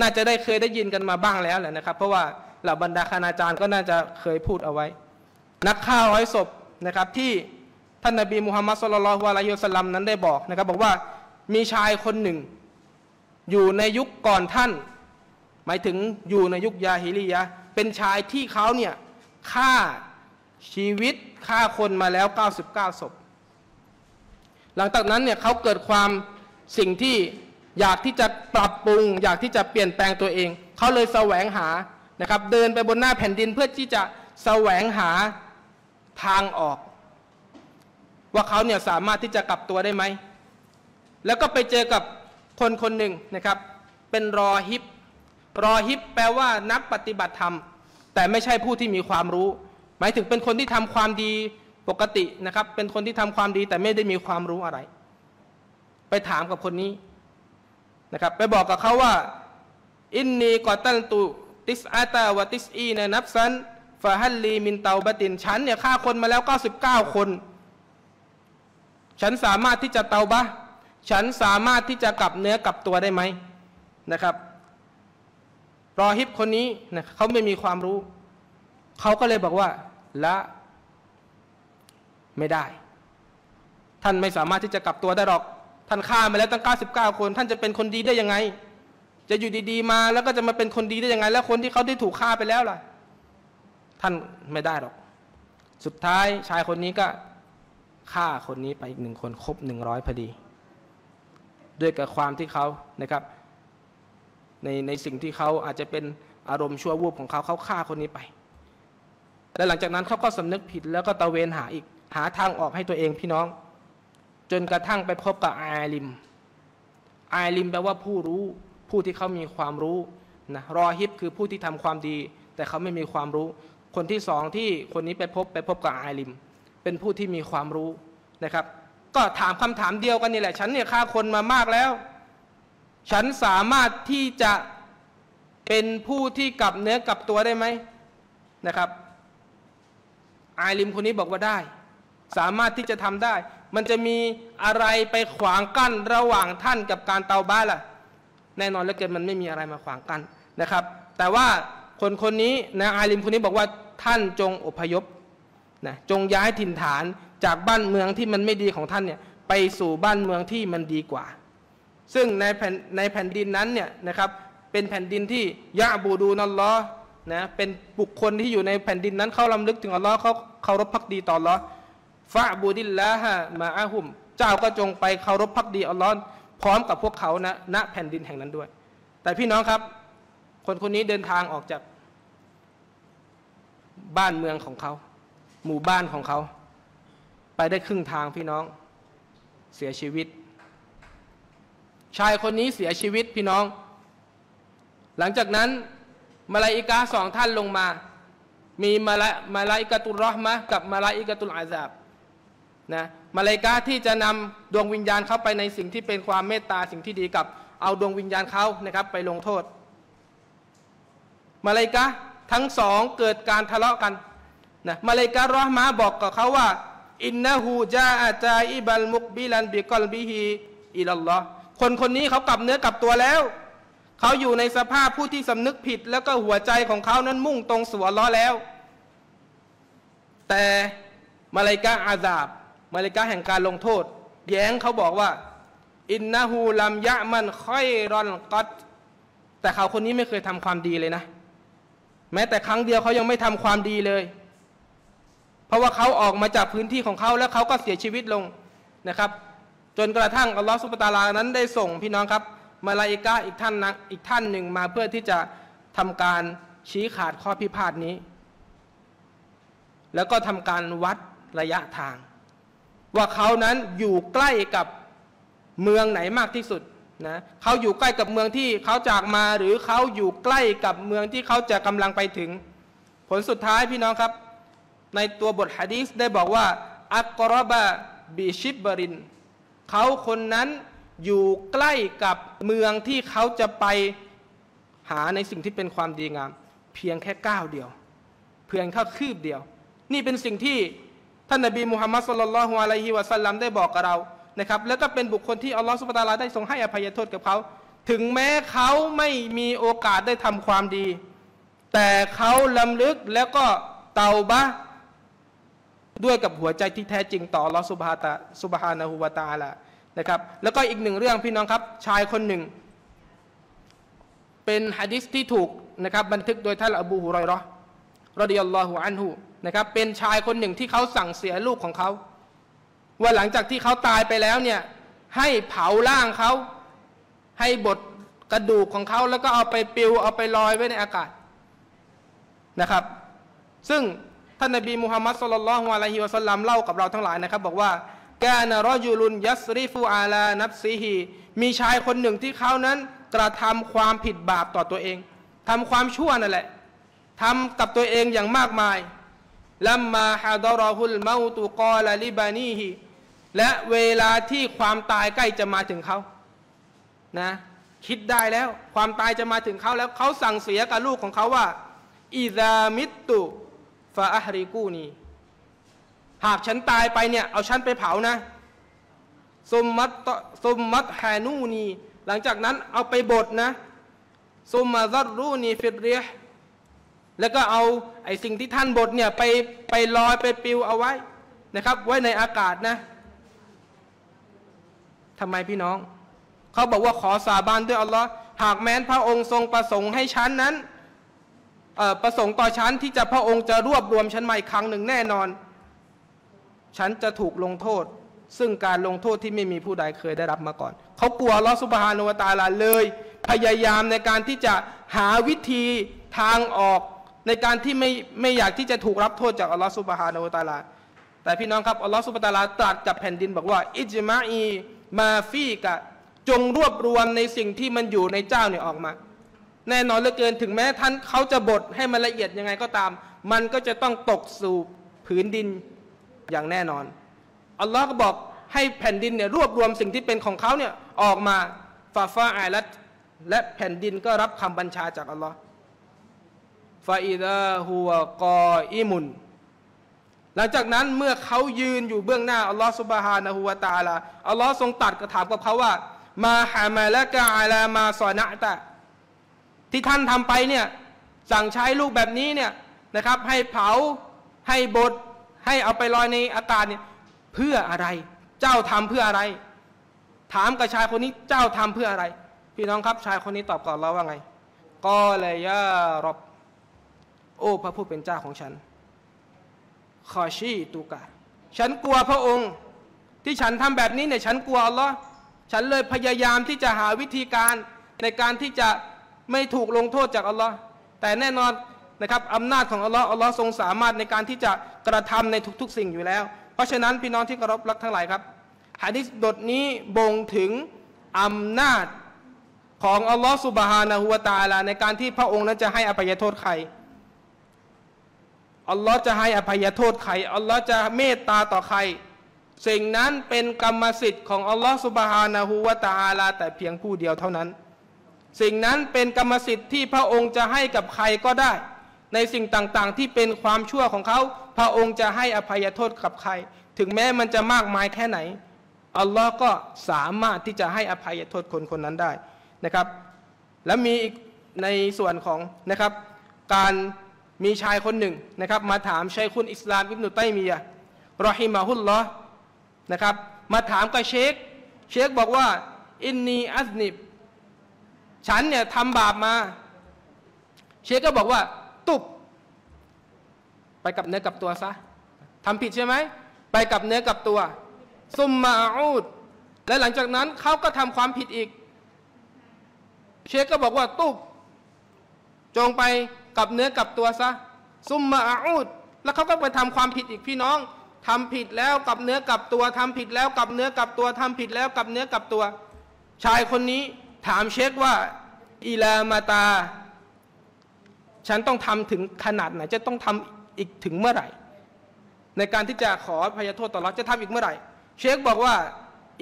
น่าจะได้เคยได้ยินกันมาบ้างแล้วแหละนะครับเพราะว่าเหล่าบรรดาคณาจารย์ก็น่าจะเคยพูดเอาไว้นักฆ่าร้อยศพนะครับที่ท่านนบีมุฮัมมัดศ็อลลัลลอฮุอะลัยฮิวะซัลลัมนั้นได้บอกนะครับบอกว่ามีชายคนหนึ่งอยู่ในยุคก่อนท่านหมายถึงอยู่ในยุคยาฮิลียะเป็นชายที่เขาเนี่ยฆ่าชีวิตฆ่าคนมาแล้วเก้าสิบเก้าศพหลังจากนั้นเนี่ยเขาเกิดความสิ่งที่อยากที่จะปรับปรุงอยากที่จะเปลี่ยนแปลงตัวเองเขาเลยแสวงหานะครับเดินไปบนหน้าแผ่นดินเพื่อที่จะแสวงหาทางออกว่าเขาเนี่ยสามารถที่จะกลับตัวได้ไหมแล้วก็ไปเจอกับคนคนหนึ่งนะครับเป็นรอฮิบรอฮิบแปลว่านักปฏิบัติธรรมแต่ไม่ใช่ผู้ที่มีความรู้หมายถึงเป็นคนที่ทำความดีปกตินะครับเป็นคนที่ทำความดีแต่ไม่ได้มีความรู้อะไรไปถามกับคนนี้นะครับไปบอกกับเขาว่าอินนีกอตันตุติสอาตาวติสอีนะนับซันฟาฮัลลีมินเตาบะตินฉันเนี่ยฆ่าคนมาแล้วเก้าสิบเก้าคนฉันสามารถที่จะเตาบะฉันสามารถที่จะกลับเนื้อกลับตัวได้ไหมนะครับรอฮิบคนนี้นะเขาไม่มีความรู้เขาก็เลยบอกว่าละไม่ได้ท่านไม่สามารถที่จะกลับตัวได้หรอกท่านฆ่ามาแล้วตั้งเก้าสิบเก้าคนท่านจะเป็นคนดีได้ยังไงจะอยู่ดีๆมาแล้วก็จะมาเป็นคนดีได้ยังไงแล้วคนที่เขาได้ถูกฆ่าไปแล้วล่ะท่านไม่ได้หรอกสุดท้ายชายคนนี้ก็ฆ่าคนนี้ไปอีกหนึ่งคนครบหนึ่งร้อยพอดีด้วยกับความที่เขานะครับในในสิ่งที่เขาอาจจะเป็นอารมณ์ชั่ววูบของเขาเขาฆ่าคนนี้ไปและหลังจากนั้นเขาก็สำนึกผิดแล้วก็ตะเวนหาอีกหาทางออกให้ตัวเองพี่น้องจนกระทั่งไปพบกับอาลิมอาลิมแปลว่าผู้รู้ผู้ที่เขามีความรู้นะรอฮิบคือผู้ที่ทำความดีแต่เขาไม่มีความรู้คนที่สองที่คนนี้ไปพบไปพบกับอาลิมเป็นผู้ที่มีความรู้นะครับก็ถามคำถามเดียวกันนี่แหละฉันเนี่ยฆ่าคนมามากแล้วฉันสามารถที่จะเป็นผู้ที่กลับเนื้อกลับตัวได้ไหมนะครับอาลิมคนนี้บอกว่าได้สามารถที่จะทำได้มันจะมีอะไรไปขวางกั้นระหว่างท่านกับการเตาบะห์ล่ะแน่นอนเหลือเกินมันไม่มีอะไรมาขวางกั้นนะครับแต่ว่าคนคนนี้นะอาลิมคนนี้บอกว่าท่านจงอพยพ นะจงย้ายถิ่นฐานจากบ้านเมืองที่มันไม่ดีของท่านเนี่ยไปสู่บ้านเมืองที่มันดีกว่าซึ่งในแผ่นในแผ่นดินนั้นเนี่ยนะครับเป็นแผ่นดินที่ยะบูดูนัลลอฮ์นะเป็นบุคคลที่อยู่ในแผ่นดินนั้นเขาลำลึกถึงอัลลอฮ์เขาเคารพภักดีต่ออัลลอฮ์ฟะบูดิลละฮะมาอาหุมเจ้าก็จงไปเคารพภักดีอัลลอฮ์พร้อมกับพวกเขานะณแผ่นดินแห่งนั้นด้วยแต่พี่น้องครับคนคนนี้เดินทางออกจากบ้านเมืองของเขาหมู่บ้านของเขาไปได้ครึ่งทางพี่น้องเสียชีวิตชายคนนี้เสียชีวิตพี่น้องหลังจากนั้นมลาอิกะห์สองท่านลงมามีมลามาลาอิกะตุรเราะห์มะห์กับมลาอิกะตุลอาซาบนะมลาอิกะห์ที่จะนำดวงวิญญาณเขาไปในสิ่งที่เป็นความเมตตาสิ่งที่ดีกับเอาดวงวิญญาณเขานะครับไปลงโทษมลาอิกะห์ทั้งสองเกิดการทะเลาะกันนะมลาอิกะตุรเราะห์มะห์บอกกับเขาว่าอินนะฮูจาอาจาอิบัลมุกบิลันบิกอลบิฮีอิลัลลอฮ์คนคนนี้เขากลับเนื้อกลับตัวแล้วเขาอยู่ในสภาพผู้ที่สำนึกผิดแล้วก็หัวใจของเขานั้นมุ่งตรงสู่อัลเลาะห์แล้วแต่มลาอิกะห์อาซาบมลาอิกะห์แห่งการลงโทษแย้งเขาบอกว่าอินนะฮูลัมยะมันคอยรอนกัดแต่เขาคนนี้ไม่เคยทำความดีเลยนะแม้แต่ครั้งเดียวเขายังไม่ทำความดีเลยเพราะว่าเขาออกมาจากพื้นที่ของเขาแล้วเขาก็เสียชีวิตลงนะครับจนกระทั่งอัลลอฮฺซุบฮานะฮูวะตะอาลานั้นได้ส่งพี่น้องครับมาลาอิกะห์อีกท่านนักอีกท่านหนึ่งมาเพื่อที่จะทำการชี้ขาดข้อพิพาทนี้แล้วก็ทำการวัดระยะทางว่าเขานั้นอยู่ใกล้กับเมืองไหนมากที่สุดนะเขาอยู่ใกล้กับเมืองที่เขาจากมาหรือเขาอยู่ใกล้กับเมืองที่เขาจะกำลังไปถึงผลสุดท้ายพี่น้องครับในตัวบทหะดีษได้บอกว่าอักรอบะบิชิบบรินเขาคนนั้นอยู่ใกล้กับเมืองที่เขาจะไปหาในสิ่งที่เป็นความดีงามเพียงแค่ก้าวเดียวเพียงแค่คืบเดียวนี่เป็นสิ่งที่ท่านนบีมุฮัมมัดศ็อลลัลลอฮุอะลัยฮิวะซัลลัมได้บอกกับเรานะครับแล้วก็เป็นบุคคลที่อัลลอฮฺซุบฮานะฮูวะตะอาลาได้ทรงให้อภัยโทษกับเขาถึงแม้เขาไม่มีโอกาสได้ทำความดีแต่เขาลำลึกแล้วก็เตาบะด้วยกับหัวใจที่แท้จริงต่ออัลลอฮฺซุบฮานะฮูวะตะอาลานะครับแล้วก็อีกหนึ่งเรื่องพี่น้องครับชายคนหนึ่งเป็นหะดีษที่ถูกนะครับบันทึกโดยท่านอบูฮุรอยเราะห์รอฎิยัลลอฮุอันฮุนะครับเป็นชายคนหนึ่งที่เขาสั่งเสียลูกของเขาว่าหลังจากที่เขาตายไปแล้วเนี่ยให้เผาร่างเขาให้บดกระดูกของเขาแล้วก็เอาไปปิวเอาไปลอยไว้ในอากาศนะครับซึ่งท่านนบีมุฮัมมัดศ็อลลัลลอฮุอะลัยฮิวะซัลลัมเล่ากับเราทั้งหลายนะครับบอกว่ากานารอยูลุนยัสริฟูอาลานับซีฮีมีชายคนหนึ่งที่เขานั้นกระทำความผิดบาปต่อตัวเองทำความชั่วนั่นแหละทำกับตัวเองอย่างมากมายลัมมาฮะดารอฮุลเมาตุกอลาลิบานีฮีและเวลาที่ความตายใกล้จะมาถึงเขานะคิดได้แล้วความตายจะมาถึงเขาแล้วเขาสั่งเสียกับลูกของเขาว่าอิซามิตตุฟาอะฮริกูนีหากฉันตายไปเนี่ยเอาฉันไปเผานะซุมมัตซุมมัตฮานูนีหลังจากนั้นเอาไปบดนะซุมมาซัดรูนีฟิดเรียแล้วก็เอาไอสิ่งที่ท่านบดเนี่ยไปไปลอยไปปิวเอาไว้นะครับไว้ในอากาศนะทำไมพี่น้องเขาบอกว่าขอสาบานด้วยอัลลอฮ์หากแม้นพระองค์ทรงประสงค์ให้ฉันนั้นประสงค์ต่อฉันที่จะพระองค์จะรวบรวมฉันใหม่ครั้งหนึ่งแน่นอนฉันจะถูกลงโทษซึ่งการลงโทษที่ไม่มีผู้ใดเคยได้รับมาก่อนเขากลัวอัลลอฮฺซุบฮานะฮูวะตะอาลาเลยพยายามในการที่จะหาวิธีทางออกในการที่ไม่ไม่อยากที่จะถูกรับโทษจากอัลลอฮฺซุบฮานะฮูวะตะอาลาแต่พี่น้องครับอัลลอฮฺซุบฮานะฮูวะตะอาลาตรัสกับแผ่นดินบอกว่าอิจมาอีมาฟีกะจงรวบรวมในสิ่งที่มันอยู่ในเจ้าเนี่ยออกมาแน่นอนเหลือเกินถึงแม้ท่านเขาจะบดให้มันละเอียดยังไงก็ตามมันก็จะต้องตกสู่ผืนดินอย่างแน่นอนอัลลอฮ์ก็บอกให้แผ่นดินเนี่ยรวบรวมสิ่งที่เป็นของเขาเนี่ยออกมาฟาฟาอัลลัตและแผ่นดินก็รับคำบัญชาจากอัลลอฮ์ฟาอิดะฮัวกออิมุนหลังจากนั้นเมื่อเขายืนอยู่เบื้องหน้าอัลลอฮ์ซุบฮานะฮูวะตะอาลาอัลลอฮ์ทรงตรัสกระถามกับเขาว่ามาฮามาละกะอาลามาซอนะตะที่ท่านทำไปเนี่ยสั่งใช้ลูกแบบนี้เนี่ยนะครับให้เผาให้บดให้ ให้เอาไปลอยในอากาศเนี่ยเพื่ออะไรเจ้าทำเพื่ออะไรถามกับชายคนนี้เจ้าทำเพื่ออะไรพี่น้องครับชายคนนี้ตอบก่อนเราว่าไงก็เลยยะรบโอ้พระผู้เป็นเจ้าของฉันขอชี้ตูกะฉันกลัวพระองค์ที่ฉันทำแบบนี้เนี่ยฉันกลัวอัลลอฮ์ฉันเลยพยายามที่จะหาวิธีการในการที่จะไม่ถูกลงโทษจากอัลลอฮ์แต่แน่นอนนะครับอำนาจของอัลลอฮ์อัลลอฮ์ทรงสามารถในการที่จะกระทำในทุกๆสิ่งอยู่แล้วเพราะฉะนั้นพี่น้องที่เคารพรักทั้งหลายครับหะดีษบทนี้บ่งถึงอำนาจของอัลลอฮ์ซุบฮานะฮูวะตะอาลาในการที่พระองค์นั้นจะให้อภัยโทษใครอัลลอฮ์จะให้อภัยโทษใครอัลลอฮ์จะเมตตาต่อใครสิ่งนั้นเป็นกรรมสิทธิ์ของอัลลอฮ์ซุบฮานะฮูวะตะอาลาแต่เพียงผู้เดียวเท่านั้นสิ่งนั้นเป็นกรรมสิทธิ์ที่พระองค์จะให้กับใครก็ได้ในสิ่งต่างๆที่เป็นความชั่วของเขาพระองค์จะให้อภัยโทษกับใครถึงแม้มันจะมากมายแค่ไหนอัลลอฮ์ก็สามารถที่จะให้อภัยโทษคนคนนั้นได้นะครับและมีอีกในส่วนของนะครับการมีชายคนหนึ่งนะครับมาถามชัยคุลอิสลามอิบนุตัยมียะห์รอฮิมะฮุลลอฮ์นะครับมาถามกับเชคเชคบอกว่าอินนีอัซนิบฉันเนี่ยทำบาปมาเชคก็บอกว่าตุบไปกับเนื้อกับตัวซะทำผิดใช่ไหมไปกับเนื้อกับตัวซุมมาอูดและหลังจากนั้นเขาก็ทำความผิดอีกเชคก็บอกว่าตุบจงไปกับเนื้อกับตัวซะซุมมาอูดแล้วเขาก็ไปทำความผิดอีกพี่น้องทำผิดแล้วกับเนื้อกับตัวทำผิดแล้วกับเนื้อกับตัวทำผิดแล้วกับเนื้อกับตัวชายคนนี้ถามเชคว่าอิลามาตาฉันต้องทำถึงขนาดไหนจะต้องทำอีกถึงเมื่อไหร่ในการที่จะขออภัยโทษต่อเราจะทำอีกเมื่อไหร่เชคบอกว่า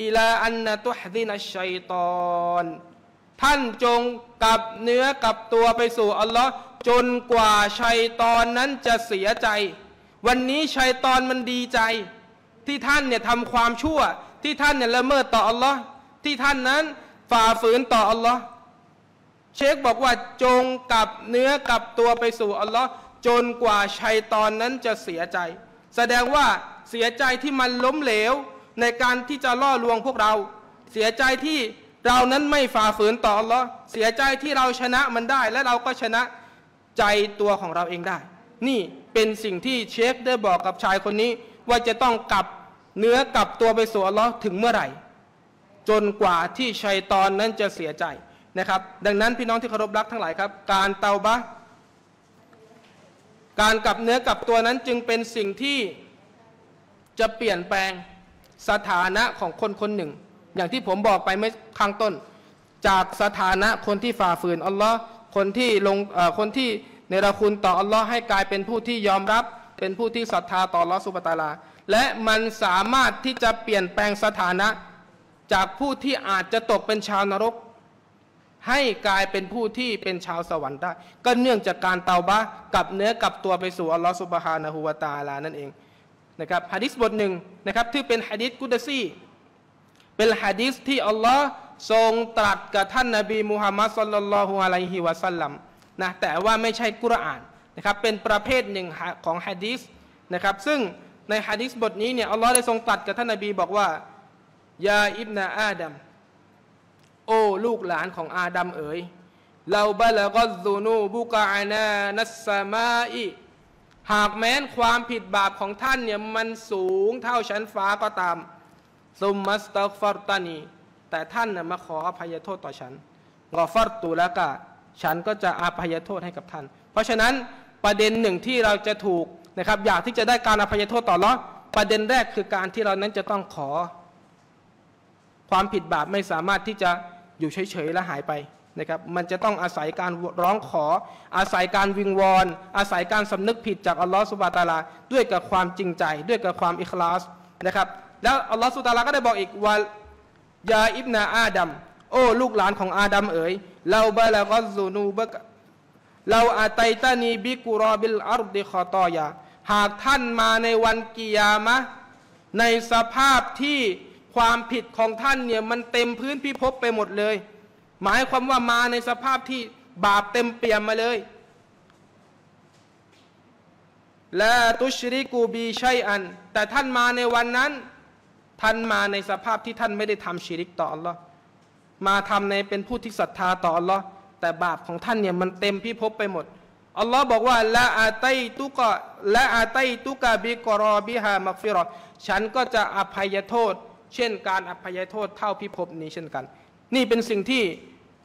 อิลาอันนะตุฮซินะชัยฏอนท่านจงกลับเนื้อกลับตัวไปสู่อัลลอฮ์จนกว่าชัยฏอนนั้นจะเสียใจวันนี้ชัยฏอนมันดีใจที่ท่านเนี่ยทำความชั่วที่ท่านเนี่ยละเมิดต่ออัลลอฮ์ที่ท่านนั้นฝ่าฝืนต่ออัลลอฮ์เชคบอกว่าจงกลับเนื้อกลับตัวไปสู่อัลลอฮ์จนกว่าชัยฏอนนั้นจะเสียใจแสดงว่าเสียใจที่มันล้มเหลวในการที่จะล่อลวงพวกเราเสียใจที่เรานั้นไม่ฝ่าฝืนต่ออัลลอฮ์เสียใจที่เราชนะมันได้และเราก็ชนะใจตัวของเราเองได้นี่เป็นสิ่งที่เชคได้บอกกับชายคนนี้ว่าจะต้องกลับเนื้อกลับตัวไปสู่อัลลอฮ์ถึงเมื่อไหร่จนกว่าที่ชัยฏอนนั้นจะเสียใจนะครับดังนั้นพี่น้องที่เคารพรักทั้งหลายครับการเตาบะห์การกลับเนื้อกลับตัวนั้นจึงเป็นสิ่งที่จะเปลี่ยนแปลงสถานะของคนคนหนึ่งอย่างที่ผมบอกไปเมื่อข้างต้นจากสถานะคนที่ฝ่าฝืนอัลลอฮ์คนที่ลงคนที่เนรคุณต่ออัลลอฮ์ให้กลายเป็นผู้ที่ยอมรับเป็นผู้ที่ศรัทธาต่ออัลลอฮ์ซุบฮานะฮูวะตะอาลาและมันสามารถที่จะเปลี่ยนแปลงสถานะจากผู้ที่อาจจะตกเป็นชาวนรกให้กลายเป็นผู้ที่เป็นชาวสวรรค์ได้ก็เนื่องจากการเตาบะห์กับเนื้อกับตัวไปสู่อัลลอฮ์ซุบฮานะฮูวะตะอาลานั่นเองนะครับหะดีษบทหนึ่งนะครับที่เป็นหะดีษกุดซีเป็นหะดีษที่อัลลอฮ์ทรงตรัสกับท่านนบีมุฮัมมัดศ็อลลัลลอฮุอะลัยฮิวะซัลลัมนะแต่ว่าไม่ใช่กุรอานนะครับเป็นประเภทหนึ่งของหะดีษนะครับซึ่งในหะดีษบทนี้เนี่ยอัลลอฮ์ได้ทรงตรัสกับท่านนบีบอกว่ายาอิบนาอาดัมโอ้ลูกหลานของอาดัมเอ๋ยเราบะละกัซซุนูบุกะอานานัสสะมาอิหากแม้นความผิดบาปของท่านเนี่ยมันสูงเท่าชั้นฟ้าก็ตามซุมมัสตัฆฟัรตานีแต่ท่านน่ะมาขออภัยโทษต่อฉันกอฟัรตุละกะฉันก็จะอภัยโทษให้กับท่านเพราะฉะนั้นประเด็นหนึ่งที่เราจะถูกนะครับอยากที่จะได้การอภัยโทษต่ออัลเลาะห์ประเด็นแรกคือการที่เรานั้นจะต้องขอความผิดบาปไม่สามารถที่จะอยู่เฉยๆและหายไปนะครับมันจะต้องอาศัยการร้องขออาศัยการวิงวอนอาศัยการสำนึกผิดจากอัลลอฮฺซุบฮานะฮูวะตะอาลาด้วยกับความจริงใจด้วยกับความอิคลาสนะครับแล้วอัลลอฮฺซุบฮานะฮูวะตะอาลาก็ได้บอกอีกว่ายาอิบนาอาดัมโอ้ลูกหลานของอาดัมเอ๋ยเราบะละกัซซุนูบะกะเราอาตัยตานีบิกุรอบิลอัรฎิคอฏอยาหากท่านมาในวันกิยามะห์ในสภาพที่ความผิดของท่านเนี่ยมันเต็มพื้นพิภพไปหมดเลยหมายความว่ามาในสภาพที่บาปเต็มเปี่ยมมาเลย ละตุชริกูบีชัยอันแต่ท่านมาในวันนั้นท่านมาในสภาพที่ท่านไม่ได้ทำชิริกต่ออัลลอฮ์มาทำในเป็นผู้ที่ศรัทธาต่ออัลลอฮ์แต่บาปของท่านเนี่ยมันเต็มพิภพไปหมดอัลลอฮ์บอกว่าละอาตัยตุกะละอาตัยตุกะบิกรอบิฮามักฟิรอฉันก็จะอภัยโทษเช่นการอภัยโทษเท่าพิภพนี้เช่นกันนี่เป็นสิ่งที่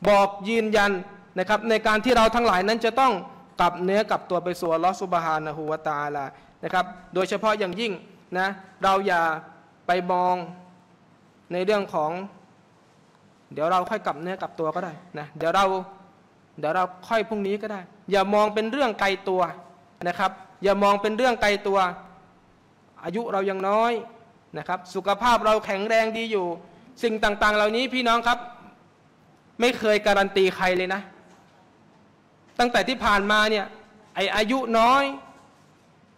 บอกยืนยันนะครับในการที่เราทั้งหลายนั้นจะต้องกลับเนื้อกลับตัวไปสู่อัลลอฮ์ซุบฮานะฮูวะตะอาลานะครับโดยเฉพาะอย่างยิ่งนะเราอย่าไปมองในเรื่องของเดี๋ยวเราค่อยกลับเนื้อกลับตัวก็ได้นะเดี๋ยวเราเดี๋ยวเราค่อยพรุ่งนี้ก็ได้อย่ามองเป็นเรื่องไกลตัวนะครับอย่ามองเป็นเรื่องไกลตัวอายุเรายังน้อยนะครับสุขภาพเราแข็งแรงดีอยู่สิ่งต่างๆเหล่านี้พี่น้องครับไม่เคยการันตีใครเลยนะตั้งแต่ที่ผ่านมาเนี่ยไออายุน้อย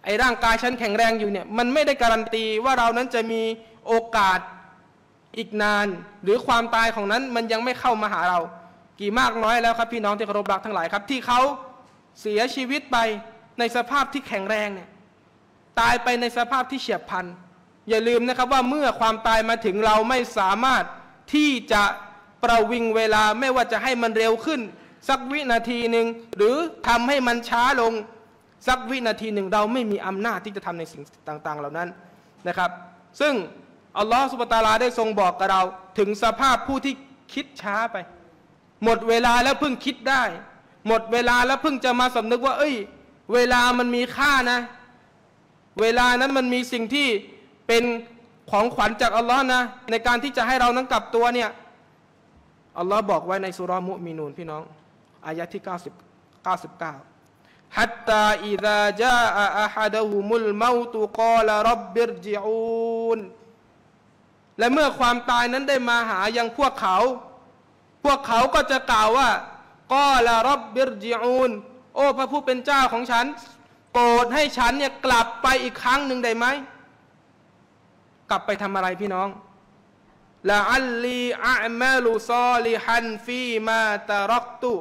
ไอร่างกายฉันแข็งแรงอยู่เนี่ยมันไม่ได้การันตีว่าเรานั้นจะมีโอกาสอีกนานหรือความตายของนั้นมันยังไม่เข้ามาหาเรากี่มากน้อยแล้วครับพี่น้องที่เคารพรักทั้งหลายครับที่เขาเสียชีวิตไปในสภาพที่แข็งแรงเนี่ยตายไปในสภาพที่เฉียบพลันอย่าลืมนะครับว่าเมื่อความตายมาถึงเราไม่สามารถที่จะประวิงเวลาไม่ว่าจะให้มันเร็วขึ้นสักวินาทีหนึ่งหรือทำให้มันช้าลงสักวินาทีหนึ่งเราไม่มีอำนาจที่จะทำในสิ่งต่างๆเหล่านั้นนะครับซึ่งอัลลอฮฺซุบฮานะฮูวะตะอาลาได้ทรงบอกกับเราถึงสภาพผู้ที่คิดช้าไปหมดเวลาแล้วเพิ่งคิดได้หมดเวลาแล้วเพิ่งจะมาสำนึกว่าเอ้ยเวลามันมีค่านะเวลานั้นมันมีสิ่งที่เป็นของขวัญจากอัลลอฮ์นะในการที่จะให้เรานั้นกลับตัวเนี่ยอัลลอฮ์บอกไว้ในสุเราะห์มุอ์มินูนพี่น้องอายะห์ที่เก้าสิบเก้าฮัตตาอิซาจาอะอะฮะดะฮุมุลเมาตุกอลาร็อบบิรญิอูนและเมื่อความตายนั้นได้มาหายังพวกเขาพวกเขาก็จะกล่าวว่ากอลาร็อบบิรญิอูนโอ้พระผู้เป็นเจ้าของฉันโปรดให้ฉันเนี่ยกลับไปอีกครั้งหนึ่งได้ไหมกลับไปทำอะไรพี่น้องละอัลลีอะมะลูซอลิฮันฟีมาตะรักตุ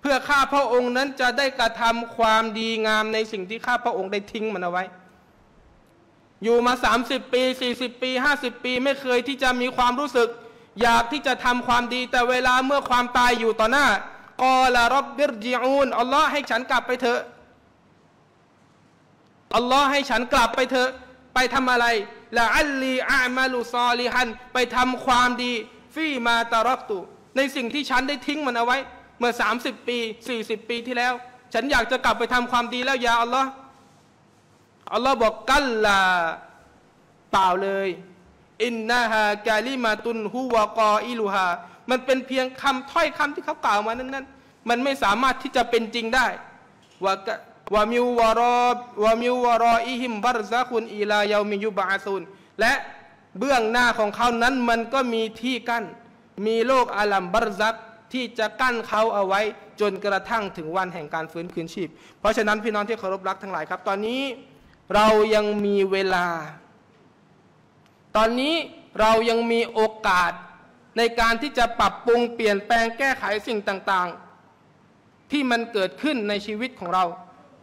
เพื่อข้าพระองค์นั้นจะได้กระทำความดีงามในสิ่งที่ข้าพระองค์ได้ทิ้งมันเอาไว้อยู่มาสามสิบปีสี่สิบปีห้าสิบปีไม่เคยที่จะมีความรู้สึกอยากที่จะทำความดีแต่เวลาเมื่อความตายอยู่ต่อหน้ากอลาร็อบบิรญิอูนอัลลอฮ์ให้ฉันกลับไปเถอะอัลลอฮ์ให้ฉันกลับไปเถอะไปทำอะไรละอัลลีอะมะลูซอลิฮันไปทำความดีฟีมาตะรักตุในสิ่งที่ฉันได้ทิ้งมันเอาไว้เมื่อสามสิบปีสี่สิบปีที่แล้วฉันอยากจะกลับไปทำความดีแล้วยาอัลลอฮ์อัลลอฮ์บอกกัลลาเปล่าเลยอินนาฮากาลิมาตุนฮุวะกออิลูฮามันเป็นเพียงคำถ้อยคำที่เขากล่าวมานั้นนั้นมันไม่สามารถที่จะเป็นจริงได้ว่าวามิววารอวามิววารออิหิมบารซะคุนอีลายามิยุบาซุนและเบื้องหน้าของเขานั้นมันก็มีที่กั้นมีโลกอาลัมบารซักที่จะกั้นเขาเอาไว้จนกระทั่งถึงวันแห่งการฟื้นคืนชีพเพราะฉะนั้นพี่น้องที่เคารพรักทั้งหลายครับตอนนี้เรายังมีเวลาตอนนี้เรายังมีโอกาสในการที่จะปรับปรุงเปลี่ยนแปลงแก้ไขสิ่งต่างๆที่มันเกิดขึ้นในชีวิตของเรา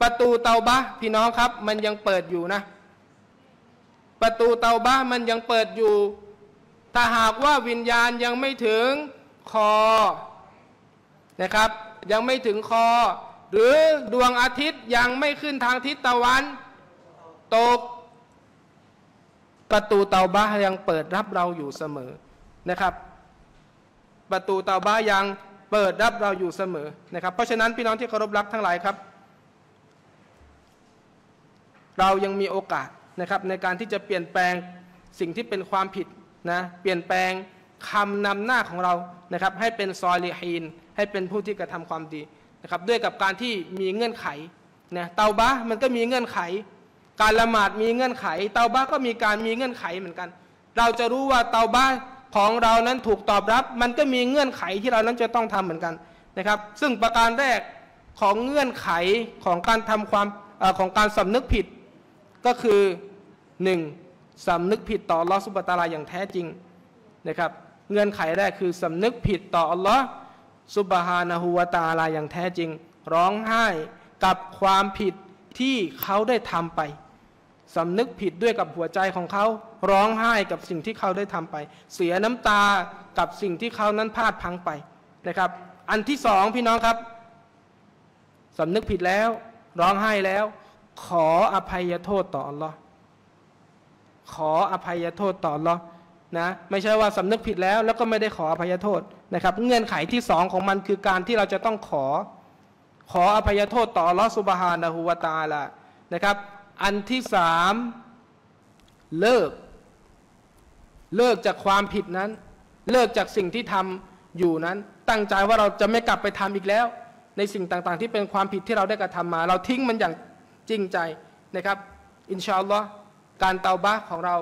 ประตูเตาบะพี่น้องครับมันยังเปิดอยู่นะประตูเตาบะมันยังเปิดอยู่ถ้าหากว่าวิญญาณยังไม่ถึงคอนะครับยังไม่ถึงคอหรือดวงอาทิตย์ยังไม่ขึ้นทางทิศตะวันตกประตูเตาบะยังเปิดรับเราอยู่เสมอนะครับประตูเตาบะยังเปิดรับเราอยู่เสมอนะครับเพราะฉะนั้นพี่น้องที่เคารพรักทั้งหลายครับเรายังมีโอกาสนะครับในการที่จะเปลี่ยนแปลงสิ่งที่เป็นความผิดนะเปลี่ยนแปลงคำนำหน้าของเรานะครับให้เป็นซอลิฮีนให้เป็นผู้ที่กระทำความดีนะครับด้วยกับการที่มีเงื่อนไขนะเตาบะมันก็มีเงื่อนไขการละหมาดมีเงื่อนไขเตาบะก็มีการมีเงื่อนไขเหมือนกันเราจะรู้ว่าเตาบะของเรานั้นถูกตอบรับมันก็มีเงื่อนไขที่เรานั้นจะต้องทำเหมือนกันนะครับซึ่งประการแรกของเงื่อนไขของการทำความของการสำนึกผิดก็คือหนึ่งสำนึกผิดต่ออัลลอฮฺซุบฮานะฮูวะตะอาลาอย่างแท้จริงนะครับเงื่อนไขแรกคือสำนึกผิดต่ออัลลอฮฺซุบฮานะฮูวะตะอาลาอย่างแท้จริงร้องไห้กับความผิด ที่เขาได้ทำไปสำนึกผิดด้วยกับหัวใจของเขาร้องไห้กับสิ่งที่เขาได้ทำไปเสียน้ำตากับสิ่งที่เขานั้นพลาดพลั้งไปนะครับอันที่สองพี่น้องครับสำนึกผิดแล้วร้องไห้แล้วขออภัยโทษต่ออัลลอฮ์ขออภัยโทษต่ออัลลอฮ์นะไม่ใช่ว่าสำนึกผิดแล้วแล้วก็ไม่ได้ขออภัยโทษนะครับเงื่อนไขที่สองของมันคือการที่เราจะต้องขอขออภัยโทษต่ออัลลอฮ์ซุบฮานะฮูวะตะอาลานะครับอันที่สามเลิกเลิกจากความผิดนั้นเลิกจากสิ่งที่ทำอยู่นั้นตั้งใจว่าเราจะไม่กลับไปทำอีกแล้วในสิ่งต่างๆที่เป็นความผิดที่เราได้กระทำมาเราทิ้งมันอย่างจริงใจนะครับอินชาอัลลอฮ์การเตาบะห์ของเรา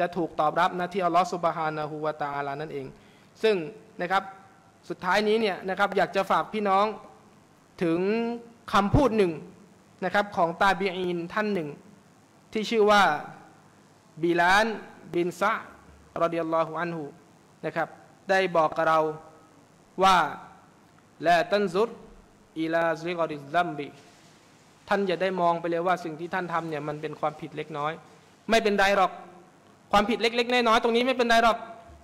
จะถูกตอบรับนะที่อัลลอฮ์ซุบฮานะฮูวะตะอาลานั่นเองซึ่งนะครับสุดท้ายนี้เนี่ยนะครับอยากจะฝากพี่น้องถึงคำพูดหนึ่งนะครับของตาบีอีนท่านหนึ่งที่ชื่อว่าบิลาลบินซะอ์ด รอฎิยัลลอฮุอันฮุนะครับได้บอกกับเราว่าละตันซุรอิลาซิกอริซัมบิท่านอย่าได้มองไปเลยว่าสิ่งที่ท่านทำเนี่ยมันเป็นความผิดเล็กน้อยไม่เป็นไรหรอกความผิดเล็กๆน้อยๆตรงนี้ไม่เป็นไรหรอก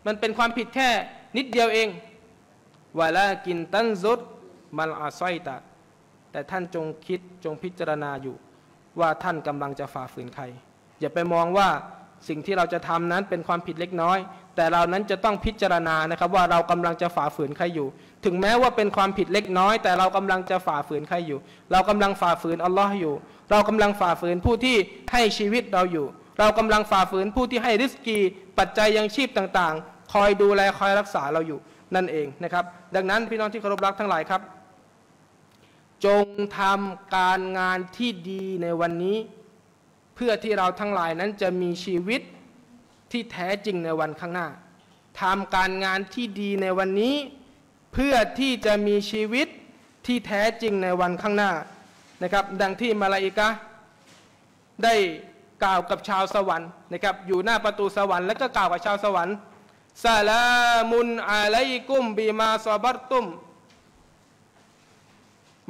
มันเป็นความผิดแค่นิดเดียวเองวะลากินตันซุรมัลอาซอยตะแต่ท่านจงคิดจงพิจารณาอยู่ว่าท่านกำลังจะฝ่าฝืนใครอย่าไปมองว่าสิ่งที่เราจะทำนั้นเป็นความผิดเล็กน้อยแต่เรานั้นจะต้องพิจารณานะครับว่าเรากำลังจะฝ่าฝืนใครอยู่ถึงแม้ว่าเป็นความผิดเล็กน้อยแต่เรากำลังจะฝ่าฝืนใครอยู่เรากำลังฝ่าฝืนอัลลอฮ์อยู่เรากำลังฝ่าฝืนผู้ที่ให้ชีวิตเราอยู่เรากำลังฝ่าฝืนผู้ที่ให้ริสกีปัจจัยยังชีพต่างๆคอยดูแลคอยรักษาเราอยู่นั่นเองนะครับดังนั้นพี่น้องที่เคารพรักทั้งหลายครับจงทำการงานที่ดีในวันนี้เพื่อที่เราทั้งหลายนั้นจะมีชีวิตที่แท้จริงในวันข้างหน้าทำการงานที่ดีในวันนี้เพื่อที่จะมีชีวิตที่แท้จริงในวันข้างหน้านะครับดังที่มลาอิกะฮ์ได้กล่าวกับชาวสวรรค์นะครับอยู่หน้าประตูสวรรค์แล้วก็กล่าวกับชาวสวรรค์ซาลามุนอะลัยกุมบิมาซอบัรตุม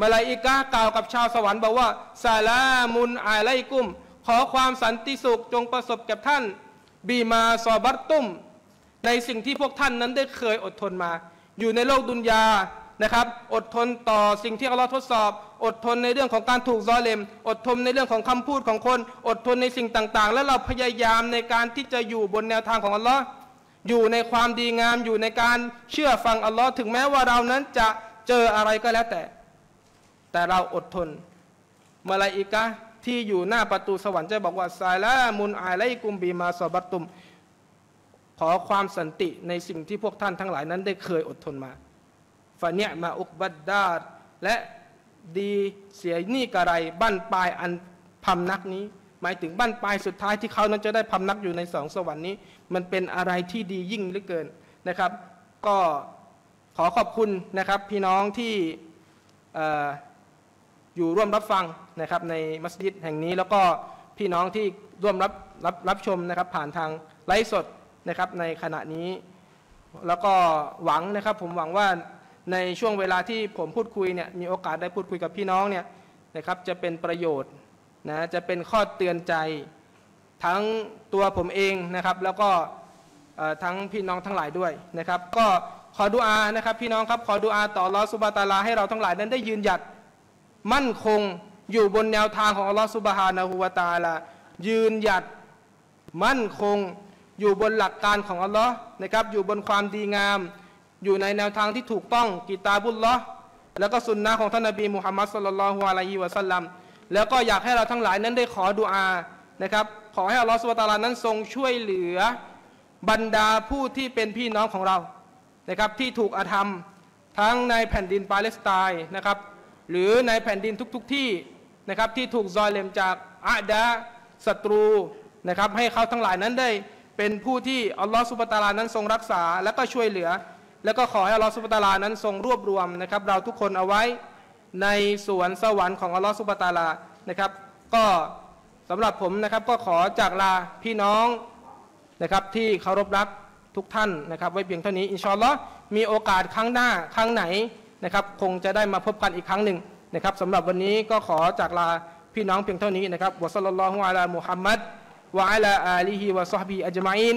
มลาอิกะฮ์กล่าวกับชาวสวรรค์บอกว่าซาลามุนอะลัยกุมขอความสันติสุขจงประสบกับท่านบีมาซอบัตตุมในสิ่งที่พวกท่านนั้นได้เคยอดทนมาอยู่ในโลกดุนยานะครับอดทนต่อสิ่งที่อัลลอฮ์ทดสอบอดทนในเรื่องของการถูกซอเลมอดทนในเรื่องของคำพูดของคนอดทนในสิ่งต่างๆและเราพยายามในการที่จะอยู่บนแนวทางของอัลลอฮ์อยู่ในความดีงามอยู่ในการเชื่อฟังอัลลอฮ์ถึงแม้ว่าเรานั้นจะเจออะไรก็แล้วแต่แต่เราอดทนมลาอิกะฮ์ที่อยู่หน้าประตูสวรรค์จะบอกว่าซาลามุนอะลัยกุมบิมาซอบัรตุมขอความสันติในสิ่งที่พวกท่านทั้งหลายนั้นได้เคยอดทนมาฟะเนียมาอุกบัดดาดและดีเสียนี่กะไรบั้นปลายอันพำนักนี้หมายถึงบั้นปลายสุดท้ายที่เขานั้นจะได้พำนักอยู่ในสองสวรรค์นี้มันเป็นอะไรที่ดียิ่งเหลือเกินนะครับก็ขอขอบคุณนะครับพี่น้องที่อยู่ร่วมรับฟังนะครับในมัสยิดแห่งนี้แล้วก็พี่น้องที่ร่วมรับรับรับชมนะครับผ่านทางไลฟ์สดนะครับในขณะนี้แล้วก็หวังนะครับผมหวังว่าในช่วงเวลาที่ผมพูดคุยเนี่ยมีโอกาสได้พูดคุยกับพี่น้องเนี่ยนะครับจะเป็นประโยชน์นะจะเป็นข้อเตือนใจทั้งตัวผมเองนะครับแล้วก็ทั้งพี่น้องทั้งหลายด้วยนะครับก็ขอดุอานะครับพี่น้องครับขอดุอาต่ออัลเลาะห์ซุบฮานะฮูวะตะอาลาให้เราทั้งหลายนั้นได้ยืนหยัดมั่นคงอยู่บนแนวทางของอัลลอฮฺซุบฮานะฮูวะตะอาลายืนหยัดมั่นคงอยู่บนหลักการของอัลลอฮฺนะครับอยู่บนความดีงามอยู่ในแนวทางที่ถูกต้องกิตาบุลลอฮฺแล้วก็สุนนะของท่านนบีมุฮัมมัดศ็อลลัลลอฮุอะลัยฮิวะซัลลัมแล้วก็อยากให้เราทั้งหลายนั้นได้ขอดุอานะครับขอให้อัลลอฮฺซุบฮานะฮูวะตะอาลานั้นทรงช่วยเหลือบรรดาผู้ที่เป็นพี่น้องของเรานะครับที่ถูกอาธรรมทั้งในแผ่นดินปาเลสไตน์นะครับหรือในแผ่นดินทุกๆ ท, ที่นะครับที่ถูกซอยเลมจากอาดะศัตรูนะครับให้เขาทั้งหลายนั้นได้เป็นผู้ที่อัลลอฮฺซุบฮานะฮูวะตะอาลานั้นทรงรักษาและก็ช่วยเหลือแล้วก็ขอให้อัลลอฮฺซุบฮานะฮูวะตะอาลานั้นทรงรวบรวมนะครับเราทุกคนเอาไว้ในสวนสวรรค์ของอัลลอฮฺซุบฮานะฮูวะตะอาลานะครับก็สำหรับผมนะครับก็ขอจากลาพี่น้องนะครับที่เคารพรักทุกท่านนะครับไว้เพียงเท่านี้อินชาอัลลอฮ์มีโอกาสครั้งหน้าครั้งไหนนะครับคงจะได้มาพบกันอีกครั้งหนึ่งนะครับสำหรับวันนี้ก็ขอจากลา พี่น้องเพียงเท่านี้นะครับวะศ็อลลัลลอฮุอะลามุฮัมมัดวะอะลาอาลีฮิวะซอฮบิอัจมะอีน